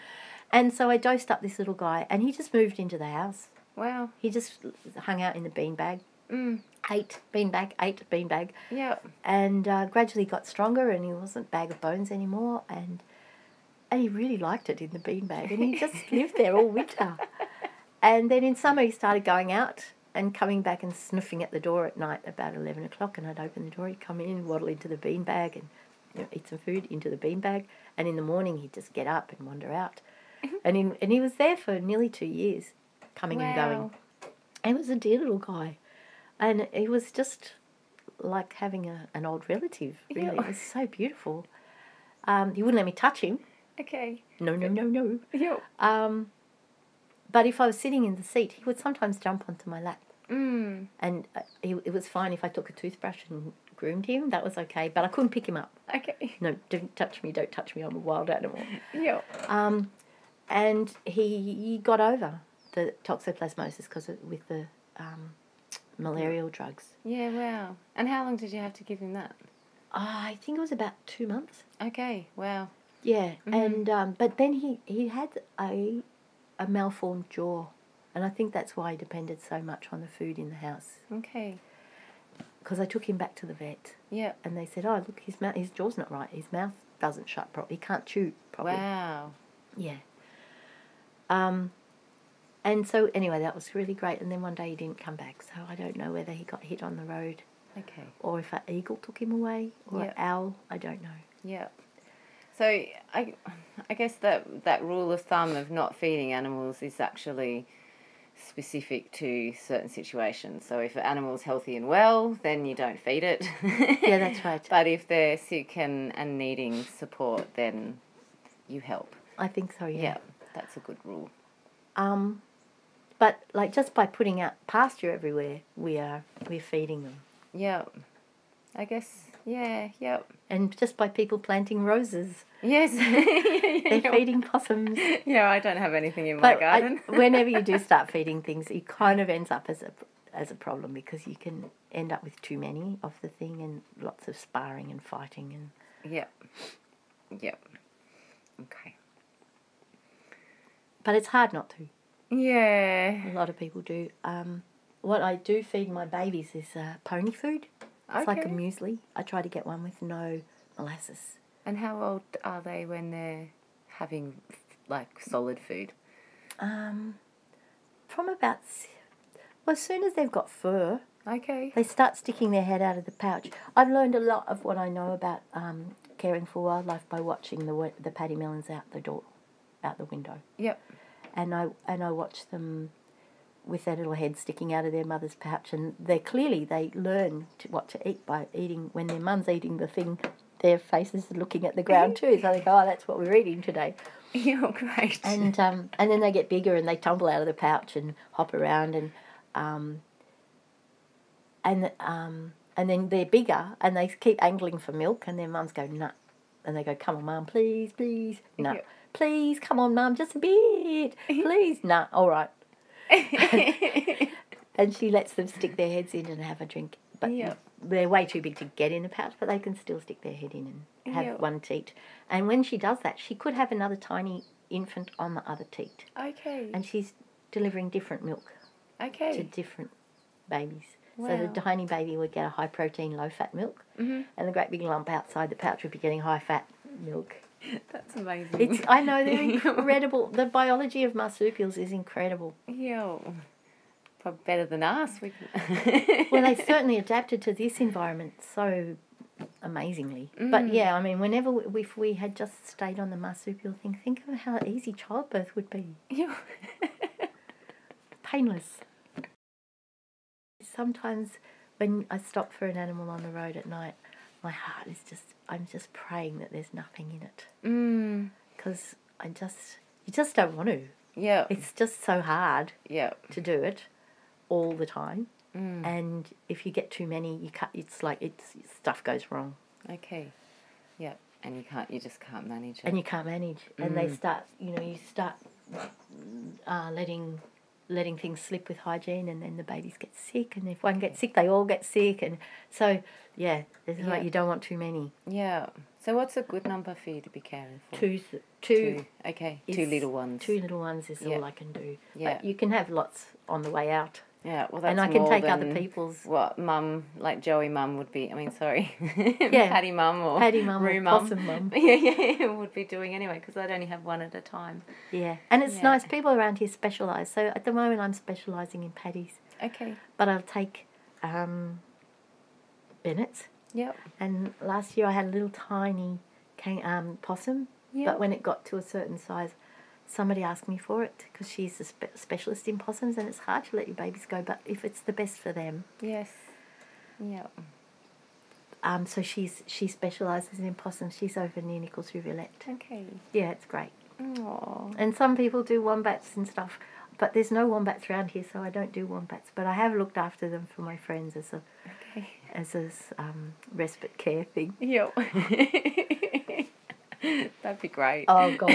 And so I dosed up this little guy, and he just moved into the house. Wow. He just hung out in the beanbag. Mm. Ate beanbag. Yeah. And gradually got stronger, and he wasn't bag of bones anymore, and he really liked it in the beanbag, and he just lived there all winter. And then in summer he started going out and coming back and sniffing at the door at night about 11 o'clock, and I'd open the door, he'd come in, waddle into the beanbag and eat some food into the beanbag, and in the morning he'd just get up and wander out. And he was there for nearly 2 years, coming and going. And he was a dear little guy. And he was just like having an old relative, really. Yeah. It's so beautiful. He wouldn't let me touch him. Okay. No. Yeah. But if I was sitting in the seat, he would sometimes jump onto my lap. Mm. And it was fine if I took a toothbrush and groomed him. That was okay. But I couldn't pick him up. Okay. No, don't touch me, I'm a wild animal. Yeah. And he got over the toxoplasmosis because with the malarial drugs. Yeah, wow. And how long did you have to give him that? I think it was about 2 months. Okay, wow. Yeah, mm-hmm. And but then he had a malformed jaw, and I think that's why he depended so much on the food in the house. Okay. Because I took him back to the vet. Yeah. And they said, oh, look, his jaw's not right. His mouth doesn't shut properly. He can't chew properly. Wow. Yeah. And so, anyway, that was really great. And then one day he didn't come back, so I don't know whether he got hit on the road. Okay. Or if an eagle took him away, or an owl, I don't know. Yeah. So I guess that rule of thumb of not feeding animals is actually specific to certain situations. So if an animal's healthy and well, then you don't feed it. Yeah, that's right. But if they're sick and needing support, then you help. I think so, yeah. Yeah, that's a good rule. But like just by putting out pasture everywhere, we're feeding them. Yeah, I guess. Yeah, yeah. And just by people planting roses. Yes. They're feeding possums. Yeah, I don't have anything in my garden. Whenever you do start feeding things, it kind of ends up as a problem because you can end up with too many of the thing and lots of sparring and fighting. And yeah. Yeah. Okay. But it's hard not to. Yeah. A lot of people do. What I do feed my babies is pony food. It's like a muesli. I try to get one with no molasses. And how old are they when they're having, like, solid food? From about... Well, as soon as they've got fur... Okay. They start sticking their head out of the pouch. I've learned a lot of what I know about caring for wildlife by watching the paddy melons out the door, out the window. Yep. And I watch them... with their little head sticking out of their mother's pouch, and they learn what to eat by eating. When their mum's eating the thing, their faces are looking at the ground too, so they go, oh, that's what we're eating today. You're great. And then they get bigger and they tumble out of the pouch and hop around and then they're bigger and they keep angling for milk and their mums go, nah. And they go, come on, mum, please, please, nah. Yep. Please, come on, mum, just a bit. Please, nah, all right. And she lets them stick their heads in and have a drink. But they're way too big to get in the pouch, but they can still stick their head in and have one teat. And when she does that, she could have another tiny infant on the other teat. Okay. And she's delivering different milk to different babies. Wow. So the tiny baby would get a high-protein, low-fat milk, and the great big lump outside the pouch would be getting high-fat milk. That's amazing. I know, they're incredible. The biology of marsupials is incredible. Yeah, probably better than us. Well, they certainly adapted to this environment so amazingly. Mm. But yeah, I mean, if we had just stayed on the marsupial thing, think of how easy childbirth would be. Yeah. Painless. Sometimes when I stop for an animal on the road at night, my heart is just... I'm just praying that there's nothing in it. Because you just don't want to. Yeah. It's just so hard to do it all the time. Mm. And if you get too many, stuff goes wrong. Okay. Yeah. And you just can't manage it. And you can't manage. Mm. And they start, letting things slip with hygiene, and then the babies get sick, and if one gets sick, they all get sick, and so, yeah, it's like you don't want too many. Yeah. So what's a good number for you to be caring for? Two. Okay, two little ones. Two little ones is all I can do. Yeah. But you can have lots on the way out. Yeah, well, that's more than... And I can take other people's... What, mum, like Joey mum would be... I mean, sorry. Yeah. Paddy mum or... Paddy mum or Possum mum. Yeah, would be doing anyway, because I'd only have one at a time. Yeah, and it's nice. People around here specialise. So at the moment I'm specialising in paddies. Okay. But I'll take Bennett's. Yep. And last year I had a little tiny possum. Yep. But when it got to a certain size... Somebody asked me for it because she's a specialist in possums, and it's hard to let your babies go, but if it's the best for them. Yes. Yeah. So she specialises in possums. She's over near Nichols Rivulet. Okay. Yeah, it's great. Aww. And some people do wombats and stuff, but there's no wombats around here, so I don't do wombats. But I have looked after them for my friends as a respite care thing. Yep. That'd be great. Oh, God.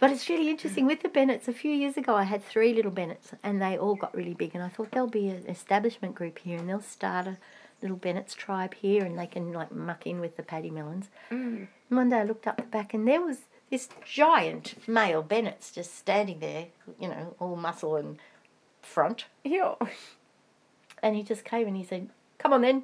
But it's really interesting. With the Bennetts, a few years ago I had 3 little Bennetts, and they all got really big, and I thought there'll be an establishment group here, and they'll start a little Bennett's tribe here, and they can, like, muck in with the paddy melons. Mm. And one day I looked up the back, and there was this giant male Bennett's just standing there, you know, all muscle and front. Yeah. And he just came and he said, "Come on then."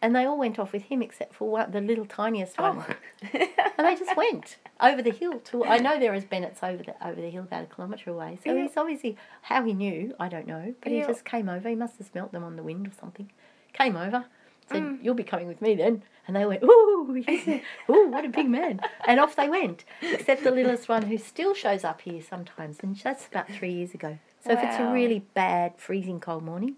And they all went off with him except for one, the little tiniest one. Oh. And they just went over the hill to, I know there is Bennett's over the hill about 1 kilometre away. So he's obviously, how he knew, I don't know. But he just came over. He must have smelt them on the wind or something. Came over, said, "You'll be coming with me then." And they went, "Ooh, ooh, what a big man." And off they went. Except the littlest one, who still shows up here sometimes. And that's about 3 years ago. So if it's a really bad, freezing cold morning,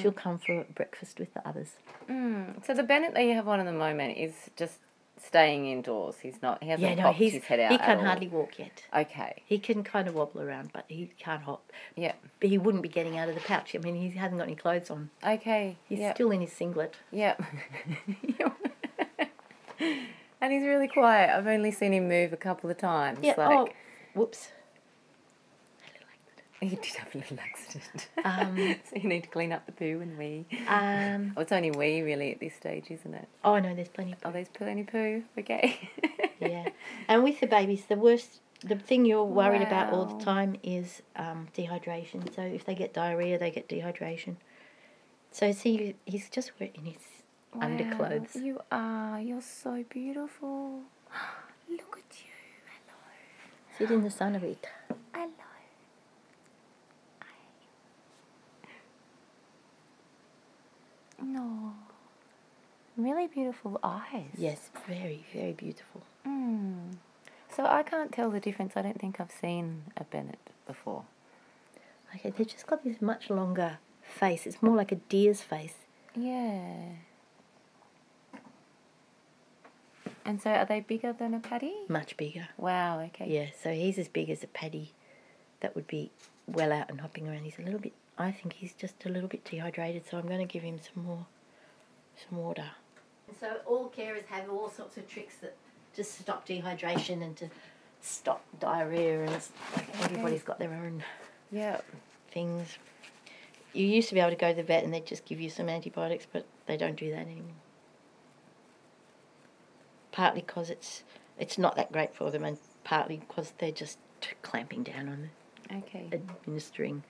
she'll come for breakfast with the others. Mm. So the Bennett that you have on at the moment is just staying indoors. He's not. He hasn't popped his head out. He can hardly walk yet. Okay. He can kind of wobble around, but he can't hop. Yeah. But he wouldn't be getting out of the pouch. I mean, he hasn't got any clothes on. Okay. He's still in his singlet. Yeah. And he's really quiet. I've only seen him move a couple of times. Yeah. Like, oh, whoops. He did have a little accident. So you need to clean up the poo and wee. Oh, it's only wee really at this stage, isn't it? Oh, no, there's plenty of poo. Oh, there's plenty of poo. Okay. Yeah. And with the babies, the thing you're worried about all the time is dehydration. So if they get diarrhoea, they get dehydration. So see, he's just in his underclothes. You are. You're so beautiful. Look at you. Hello. Sit in the sun a bit. Hello. No, really beautiful eyes. Yes, very, very beautiful. Mm. So I can't tell the difference. I don't think I've seen a Bennett before. Okay, they've just got this much longer face. It's more like a deer's face. Yeah. And so are they bigger than a paddy? Much bigger. Wow, okay. Yeah, so he's as big as a paddy that would be well out and hopping around. He's a little bit... I think he's just a little bit dehydrated, so I'm going to give him some water. So all carers have all sorts of tricks that just stop dehydration and to stop diarrhoea, and it's like everybody's got their own things. You used to be able to go to the vet and they'd just give you some antibiotics, but they don't do that anymore. Partly because it's not that great for them, and partly because they're just clamping down on them, administering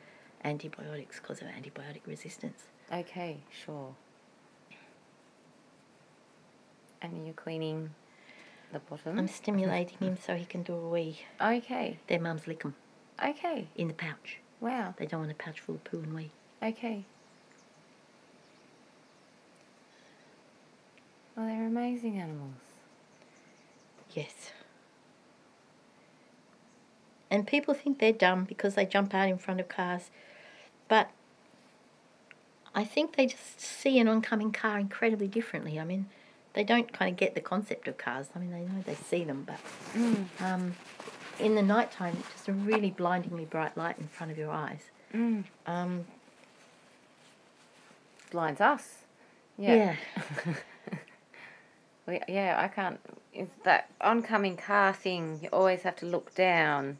antibiotics because of antibiotic resistance. Okay, sure. And you're cleaning the bottom? I'm stimulating him so he can do a wee. Okay. Their mums lick him. Okay. In the pouch. Wow. They don't want a pouch full of poo and wee. Okay. Well, they're amazing animals. Yes. And people think they're dumb because they jump out in front of cars. But I think they just see an oncoming car incredibly differently. I mean, they don't kind of get the concept of cars. I mean, they know they see them, but in the night time, just a really blindingly bright light in front of your eyes. Mm. Blinds us. Yeah. Yeah. Yeah, I can't... It's that oncoming car thing. You always have to look down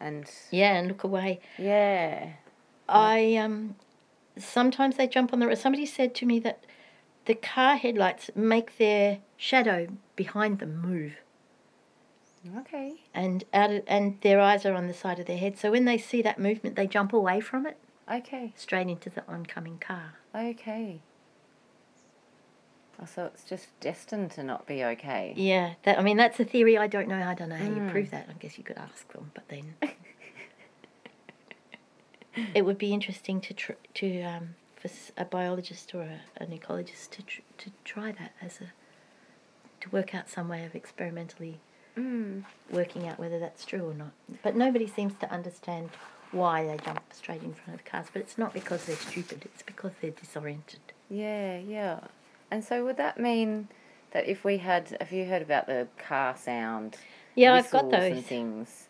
and... Yeah, and look away. Yeah. Sometimes they jump on the road. Somebody said to me that the car headlights make their shadow behind them move. Okay. And their eyes are on the side of their head, so when they see that movement, they jump away from it. Okay. Straight into the oncoming car. Okay. Oh, so it's just destined to not be okay. Yeah, I mean, that's a theory. I don't know how you prove that. I guess you could ask them, but then... It would be interesting for a biologist or an ecologist to try that to work out some way of experimentally working out whether that's true or not. But nobody seems to understand why they jump straight in front of cars. But it's not because they're stupid. It's because they're disoriented. Yeah, yeah. And so would that mean that if we had, have you heard about the car sound? Yeah, I've got those. And things.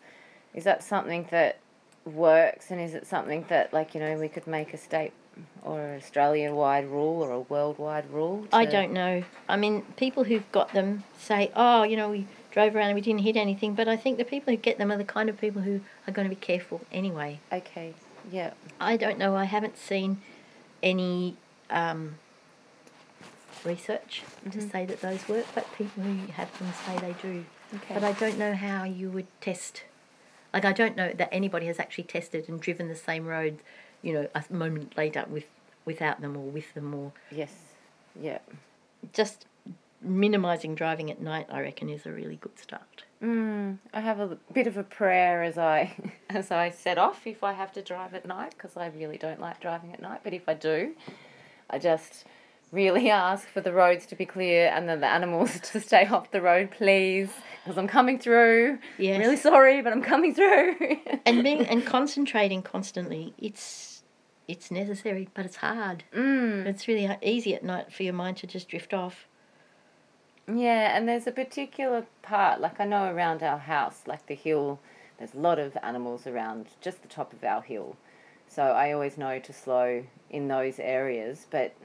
Is that something that works, and is it something that, like, you know, we could make a state or an Australian-wide rule or a worldwide rule? I don't know. I mean, people who've got them say, oh, you know, we drove around and we didn't hit anything, but I think the people who get them are the kind of people who are going to be careful anyway. Okay, yeah. I don't know. I haven't seen any research to say that those work, but people who have them say they do. Okay. But I don't know how you would test. Like, I don't know that anybody has actually tested and driven the same road, you know, a moment later without them or with them or... Yes, yeah. Just minimising driving at night, I reckon, is a really good start. I have a bit of a prayer as I set off if I have to drive at night, because I really don't like driving at night. But if I do, I just really ask for the roads to be clear and then the animals to stay off the road, please, because I'm coming through. Yes. I'm really sorry, but I'm coming through. and concentrating constantly, it's necessary, but it's hard. It's really easy at night for your mind to just drift off. Yeah, and there's a particular part, like I know around our house, like the hill, there's a lot of animals around just the top of our hill. So I always know to slow in those areas, but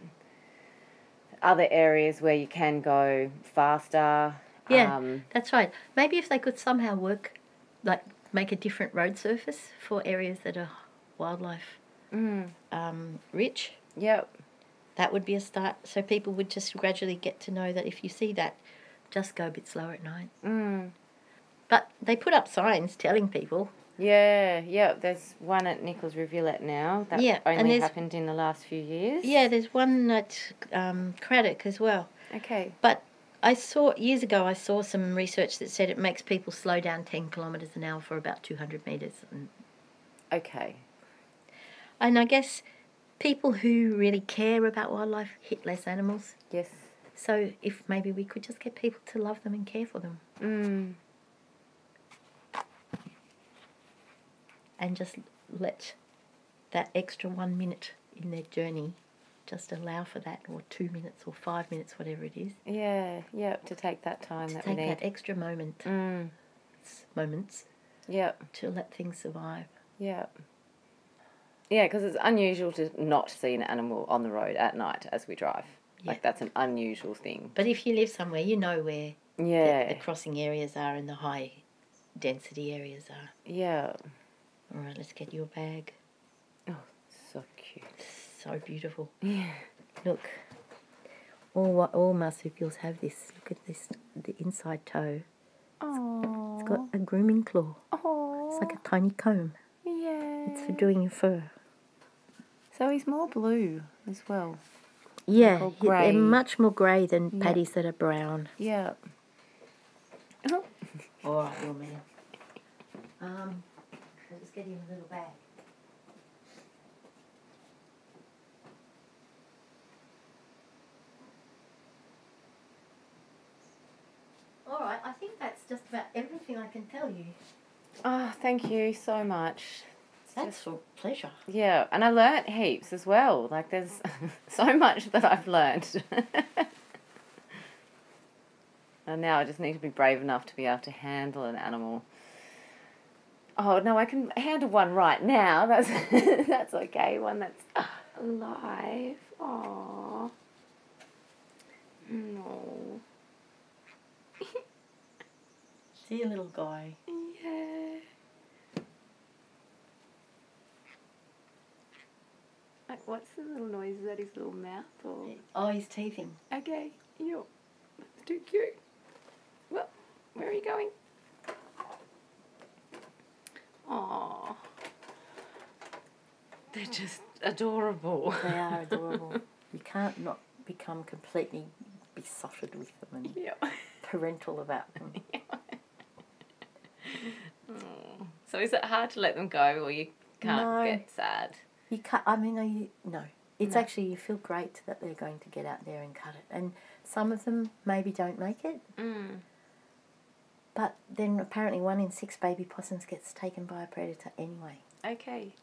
other areas where you can go faster. Yeah, that's right. Maybe if they could somehow work, like make a different road surface for areas that are wildlife rich. Yep. That would be a start. So people would just gradually get to know that if you see that, just go a bit slower at night. But they put up signs telling people. Yeah, yeah. There's one at Nichols Rivulet now. That only happened in the last few years. Yeah, there's one at Craddock as well. Okay. But I saw, years ago, I saw some research that said it makes people slow down 10 kilometres an hour for about 200 metres. Okay. And I guess people who really care about wildlife hit less animals. Yes. So if maybe we could just get people to love them and care for them. And just let that extra 1 minute in their journey just allow for that, or 2 minutes or 5 minutes, whatever it is. Yeah, yeah, to take that time that we need. To take that extra moment. Moments. Yeah. To let things survive. Yeah. Yeah, because it's unusual to not see an animal on the road at night as we drive. Yeah. Like, that's an unusual thing. But if you live somewhere, you know where the crossing areas are and the high-density areas are. Yeah. All right, let's get your bag. Oh, so cute. So beautiful. Yeah. Look, all marsupials have this. Look at this, the inside toe. Oh. It's got a grooming claw. Oh. It's like a tiny comb. Yeah. It's for doing your fur. So he's more blue as well. Yeah, they're much more grey than paddies that are brown. Yeah. Oh. All right, little man. I'll just get him a little bag. All right, I think that's just about everything I can tell you. Oh, thank you so much. That's just a pleasure. Yeah, and I learnt heaps as well. Like, there's so much that I've learnt. And now I just need to be brave enough to be able to handle an animal. Oh, no, I can handle one right now. That's that's okay, one that's alive. Aww. No. See you, little guy. Yeah. Like, what's the little noise? Is that his little mouth? Or? Oh, he's teething. Okay. Ew. That's too cute. Well, where are you going? Aww. They're just adorable. They are adorable. You can't not become completely besotted with them and parental about them. Yeah. So is it hard to let them go, or you can't get sad? You can't. I mean, actually, you feel great that they're going to get out there and cut it. And some of them maybe don't make it. But then apparently 1 in 6 baby possums gets taken by a predator anyway. Okay.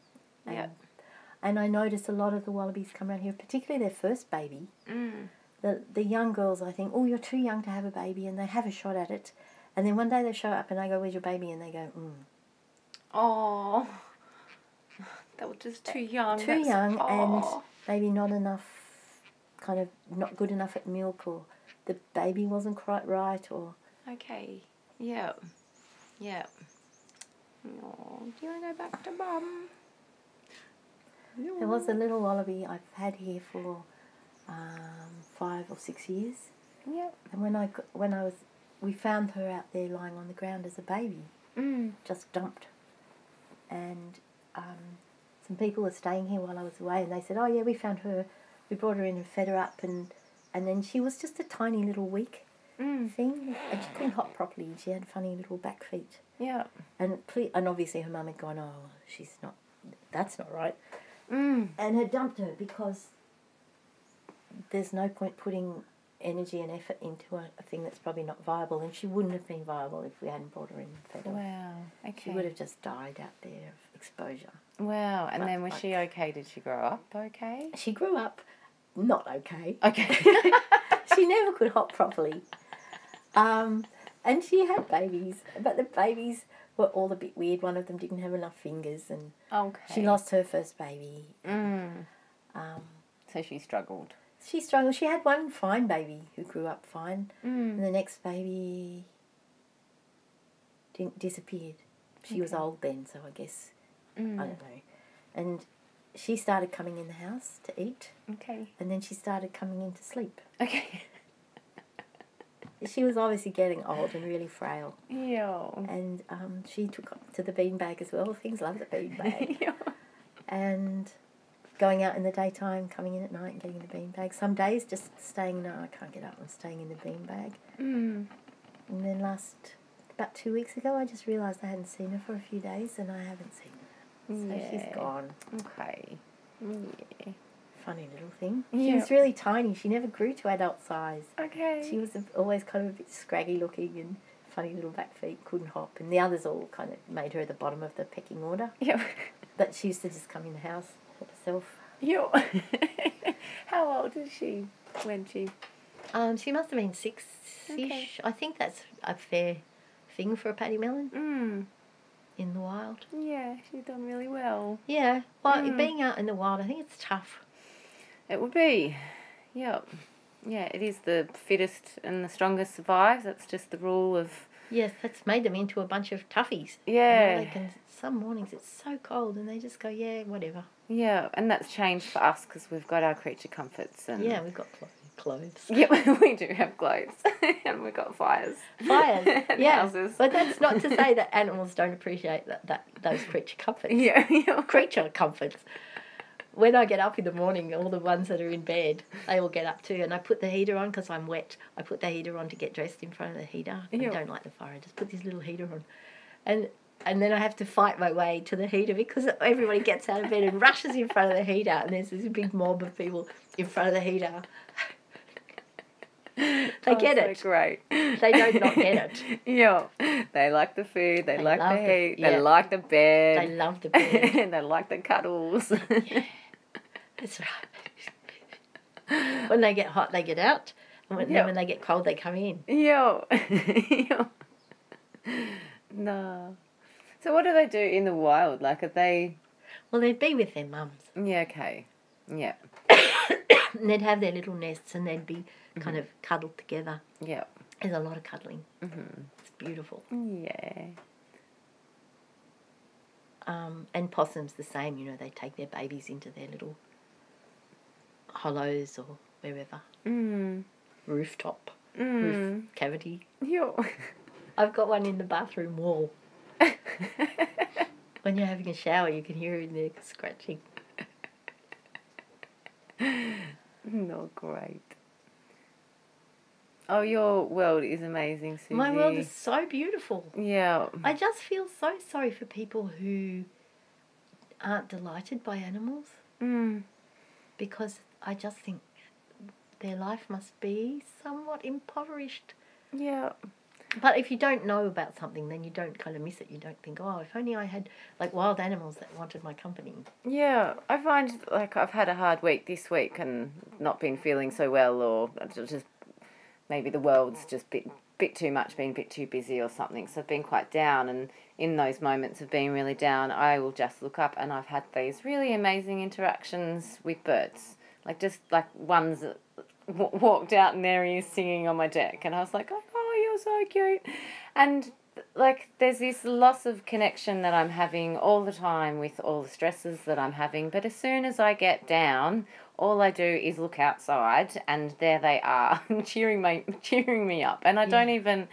And I noticed a lot of the wallabies come around here, particularly their first baby, the young girls, I think, oh, you're too young to have a baby, and they have a shot at it. And then one day they show up and I go, where's your baby? And they go, oh, they were just too young. And maybe not enough, kind of not good enough at milk, or the baby wasn't quite right, or... Okay, yeah, yeah. Oh, do you want to go back to Mum? No. There was a little wallaby I've had here for 5 or 6 years. Yep. And we found her out there lying on the ground as a baby, just dumped. And some people were staying here while I was away, and they said, oh yeah, we found her, we brought her in and fed her up, and then she was just a tiny little weak thing, and she couldn't hop properly. She had funny little back feet. Yeah. And obviously her mum had gone, oh, that's not right. And had dumped her, because there's no point putting energy and effort into a thing that's probably not viable, and she wouldn't have been viable if we hadn't brought her in and fed her. Wow, okay. She would have just died out there of exposure. Wow, and then was she okay? Did she grow up okay? She grew up not okay. Okay. She never could hop properly. And she had babies, but the babies were all a bit weird. One of them didn't have enough fingers, and she lost her first baby. So she struggled. She struggled. She had one fine baby who grew up fine, and the next baby disappeared. She was old then, so I guess, I don't know. And she started coming in the house to eat. Okay. And then she started coming in to sleep. Okay. She was obviously getting old and really frail. Yeah. And she took to the beanbag as well. Things love the beanbag. Yeah. And going out in the daytime, coming in at night and getting the beanbag. Some days just staying, no, I can't get up, I'm staying in the beanbag. And then about 2 weeks ago, I just realised I hadn't seen her for a few days, and I haven't seen her. So she's gone. Okay. Yeah. Funny little thing. She was really tiny. She never grew to adult size. Okay. She was always kind of a bit scraggy looking and funny little back feet, couldn't hop. And the others all kind of made her at the bottom of the pecking order. Yeah. But she used to just come in the house herself. Yeah. How old is she when she... she must have been six-ish. Okay. I think that's a fair thing for a paddy melon. In the wild. Yeah, she's done really well. Yeah. Well, being out in the wild, I think it's tough. It would be, yeah. Yeah, it is the fittest and the strongest survives. That's just the rule of... Yes, that's made them into a bunch of toughies. Yeah. And some mornings it's so cold and they just go, yeah, whatever. Yeah, and that's changed for us because we've got our creature comforts. And yeah, we've got clothes. Yeah, we do have clothes. And we've got fires. Fires, and houses. But that's not to say that animals don't appreciate those creature comforts. Yeah. Creature comforts. When I get up in the morning, all the ones that are in bed, they all get up too. And I put the heater on because I'm wet. I put the heater on to get dressed in front of the heater. I don't like the fire. I just put this little heater on. And then I have to fight my way to the heater because everybody gets out of bed and rushes in front of the heater. And there's this big mob of people in front of the heater. They get it. So great. They don't not get it. Yeah. They like the food. They like the heat. They like the bed. They love the bed. And they like the cuddles. Yeah. That's right. When they get hot, they get out. And when they get cold, they come in. Yeah. No. So what do they do in the wild? Like, are they... Well, they'd be with their mums. Yeah, okay. Yeah. And they'd have their little nests and they'd be kind of cuddled together. Yeah. There's a lot of cuddling. It's beautiful. Yeah. And possums the same, they take their babies into their little hollows or wherever. Rooftop. Roof cavity. Yeah. I've got one in the bathroom wall. When you're having a shower, you can hear her in there scratching. Not great. Oh, your world is amazing, Susie. My world is so beautiful. Yeah. I just feel so sorry for people who aren't delighted by animals. Because I just think their life must be somewhat impoverished. Yeah. But if you don't know about something, then you don't kind of miss it. You don't think, oh, if only I had, like, wild animals that wanted my company. Yeah, I find, like, I've had a hard week this week and not been feeling so well, or just maybe the world's just bit too much, been a bit too busy or something. So I've been quite down, and in those moments of being really down, I will just look up, and I've had these really amazing interactions with birds. Like, just, like, ones that walked out and there he is singing on my deck, and I was like, so cute. And like, there's this loss of connection that I'm having all the time with all the stresses that I'm having, but as soon as I get down, all I do is look outside, and there they are cheering me up, and I don't even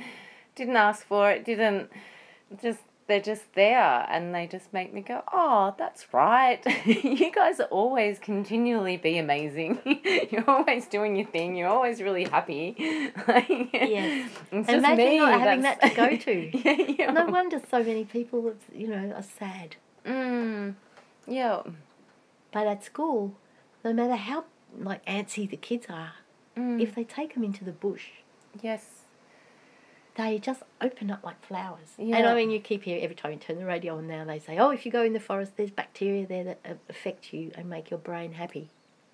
didn't ask for it, didn't just they're just there, and they just make me go, oh, that's right. You guys always continually be amazing. You're always doing your thing. You're always really happy. Like, yes. Imagine not having that to go to. Yeah. No wonder so many people, you know, are sad. Mm. Yeah. But at school, no matter how, like, antsy the kids are, if they take them into the bush. Yes. They just open up like flowers. Yeah. And I mean, you keep hearing every time you turn the radio on now, they say, oh, if you go in the forest, there's bacteria there that affect you and make your brain happy.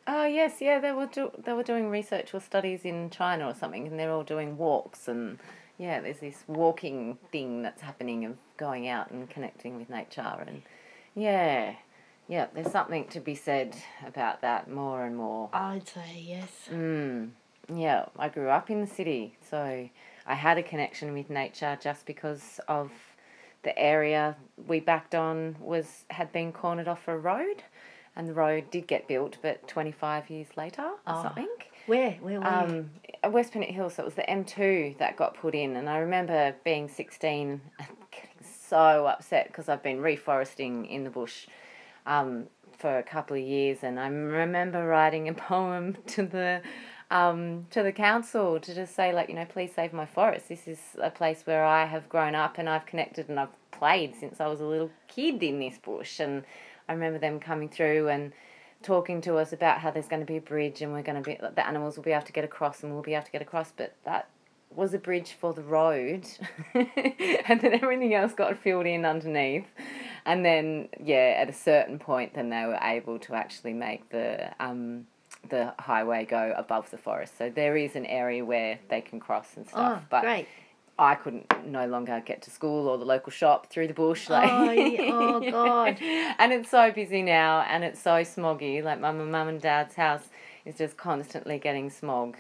Oh, yes, yeah, they were doing research or studies in China or something, and they're all doing walks, and, yeah, there's this walking thing that's happening of going out and connecting with nature. And, yeah, there's something to be said about that more and more. I'd say, yes. Mm. Yeah, I grew up in the city, so I had a connection with nature just because of the area we backed on had been cornered off a road, and the road did get built, but 25 years later or something. Where were you? West Pinnett Hill, so it was the M2 that got put in, and I remember being 16 and getting so upset because I've been reforesting in the bush for a couple of years, and I remember writing a poem to the council to just say, like, you know, please save my forest. This is a place where I have grown up and I've connected and I've played since I was a little kid in this bush. And I remember them coming through and talking to us about how there's going to be a bridge, and the animals will be able to get across, and we'll be able to get across, but that was a bridge for the road. And then everything else got filled in underneath. And then, yeah, at a certain point, then they were able to actually make the highway go above the forest. So there is an area where they can cross and stuff. Oh, but great. I couldn't no longer get to school or the local shop through the bush. Like, oh, God. And it's so busy now, and it's so smoggy. Like, my mum and dad's house is just constantly getting smog.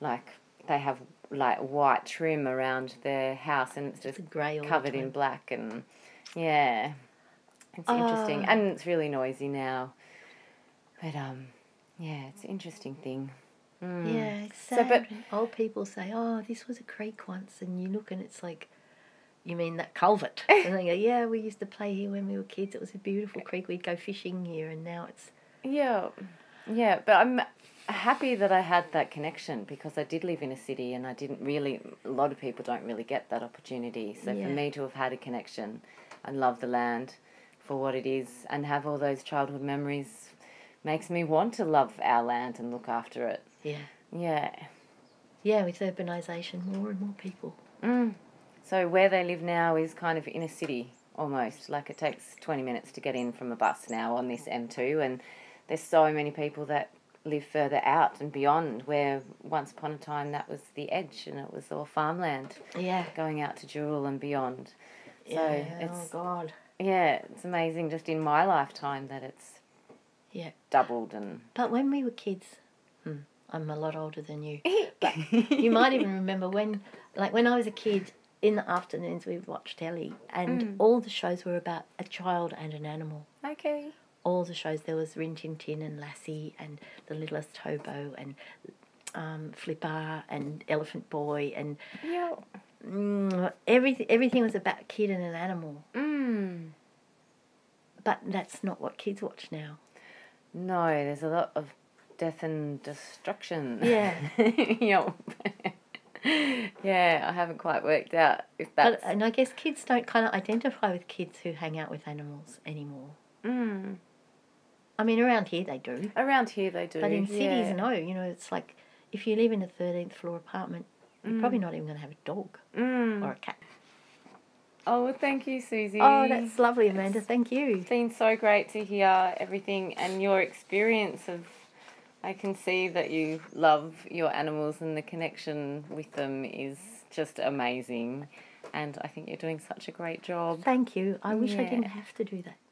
Like, they have, like, white trim around their house, and it's just grey covered in black. And, yeah, it's interesting. And it's really noisy now. But, yeah, it's an interesting thing. Mm. Yeah, it's sad. So, but old people say, oh, this was a creek once, and you look and it's like, you mean that culvert? And they go, yeah, we used to play here when we were kids. It was a beautiful creek. We'd go fishing here, and now it's... Yeah, but I'm happy that I had that connection, because I did live in a city and I didn't really... A lot of people don't really get that opportunity. So for me to have had a connection and love the land for what it is and have all those childhood memories makes me want to love our land and look after it. Yeah. Yeah. Yeah, with urbanisation, more and more people. Mm. So where they live now is kind of in a city almost. Like, it takes 20 minutes to get in from a bus now on this M2, and there's so many people that live further out and beyond, where once upon a time that was the edge and it was all farmland. Yeah. Going out to Jewel and beyond. Yeah. So it's, oh, God. Yeah, it's amazing just in my lifetime that it's... Yeah, doubled. And but when we were kids, I'm a lot older than you, but you might even remember when I was a kid, in the afternoons we'd watch telly, and all the shows were about a child and an animal. Okay. All the shows, there was Rin Tin Tin and Lassie and The Littlest Hobo and Flipper and Elephant Boy, and everything was about a kid and an animal. Mm. But that's not what kids watch now. No, there's a lot of death and destruction. Yeah. Yeah, I haven't quite worked out if that's... But, and I guess kids don't kind of identify with kids who hang out with animals anymore. Mm. I mean, around here they do. But in cities, no. You know, it's like if you live in a 13th floor apartment, You're probably not even going to have a dog or a cat. Oh, well, thank you, Susie. Oh, that's lovely, Amanda. Thank you. It's been so great to hear everything and your experience of... I can see that you love your animals and the connection with them is just amazing. And I think you're doing such a great job. Thank you. I wish I didn't have to do that.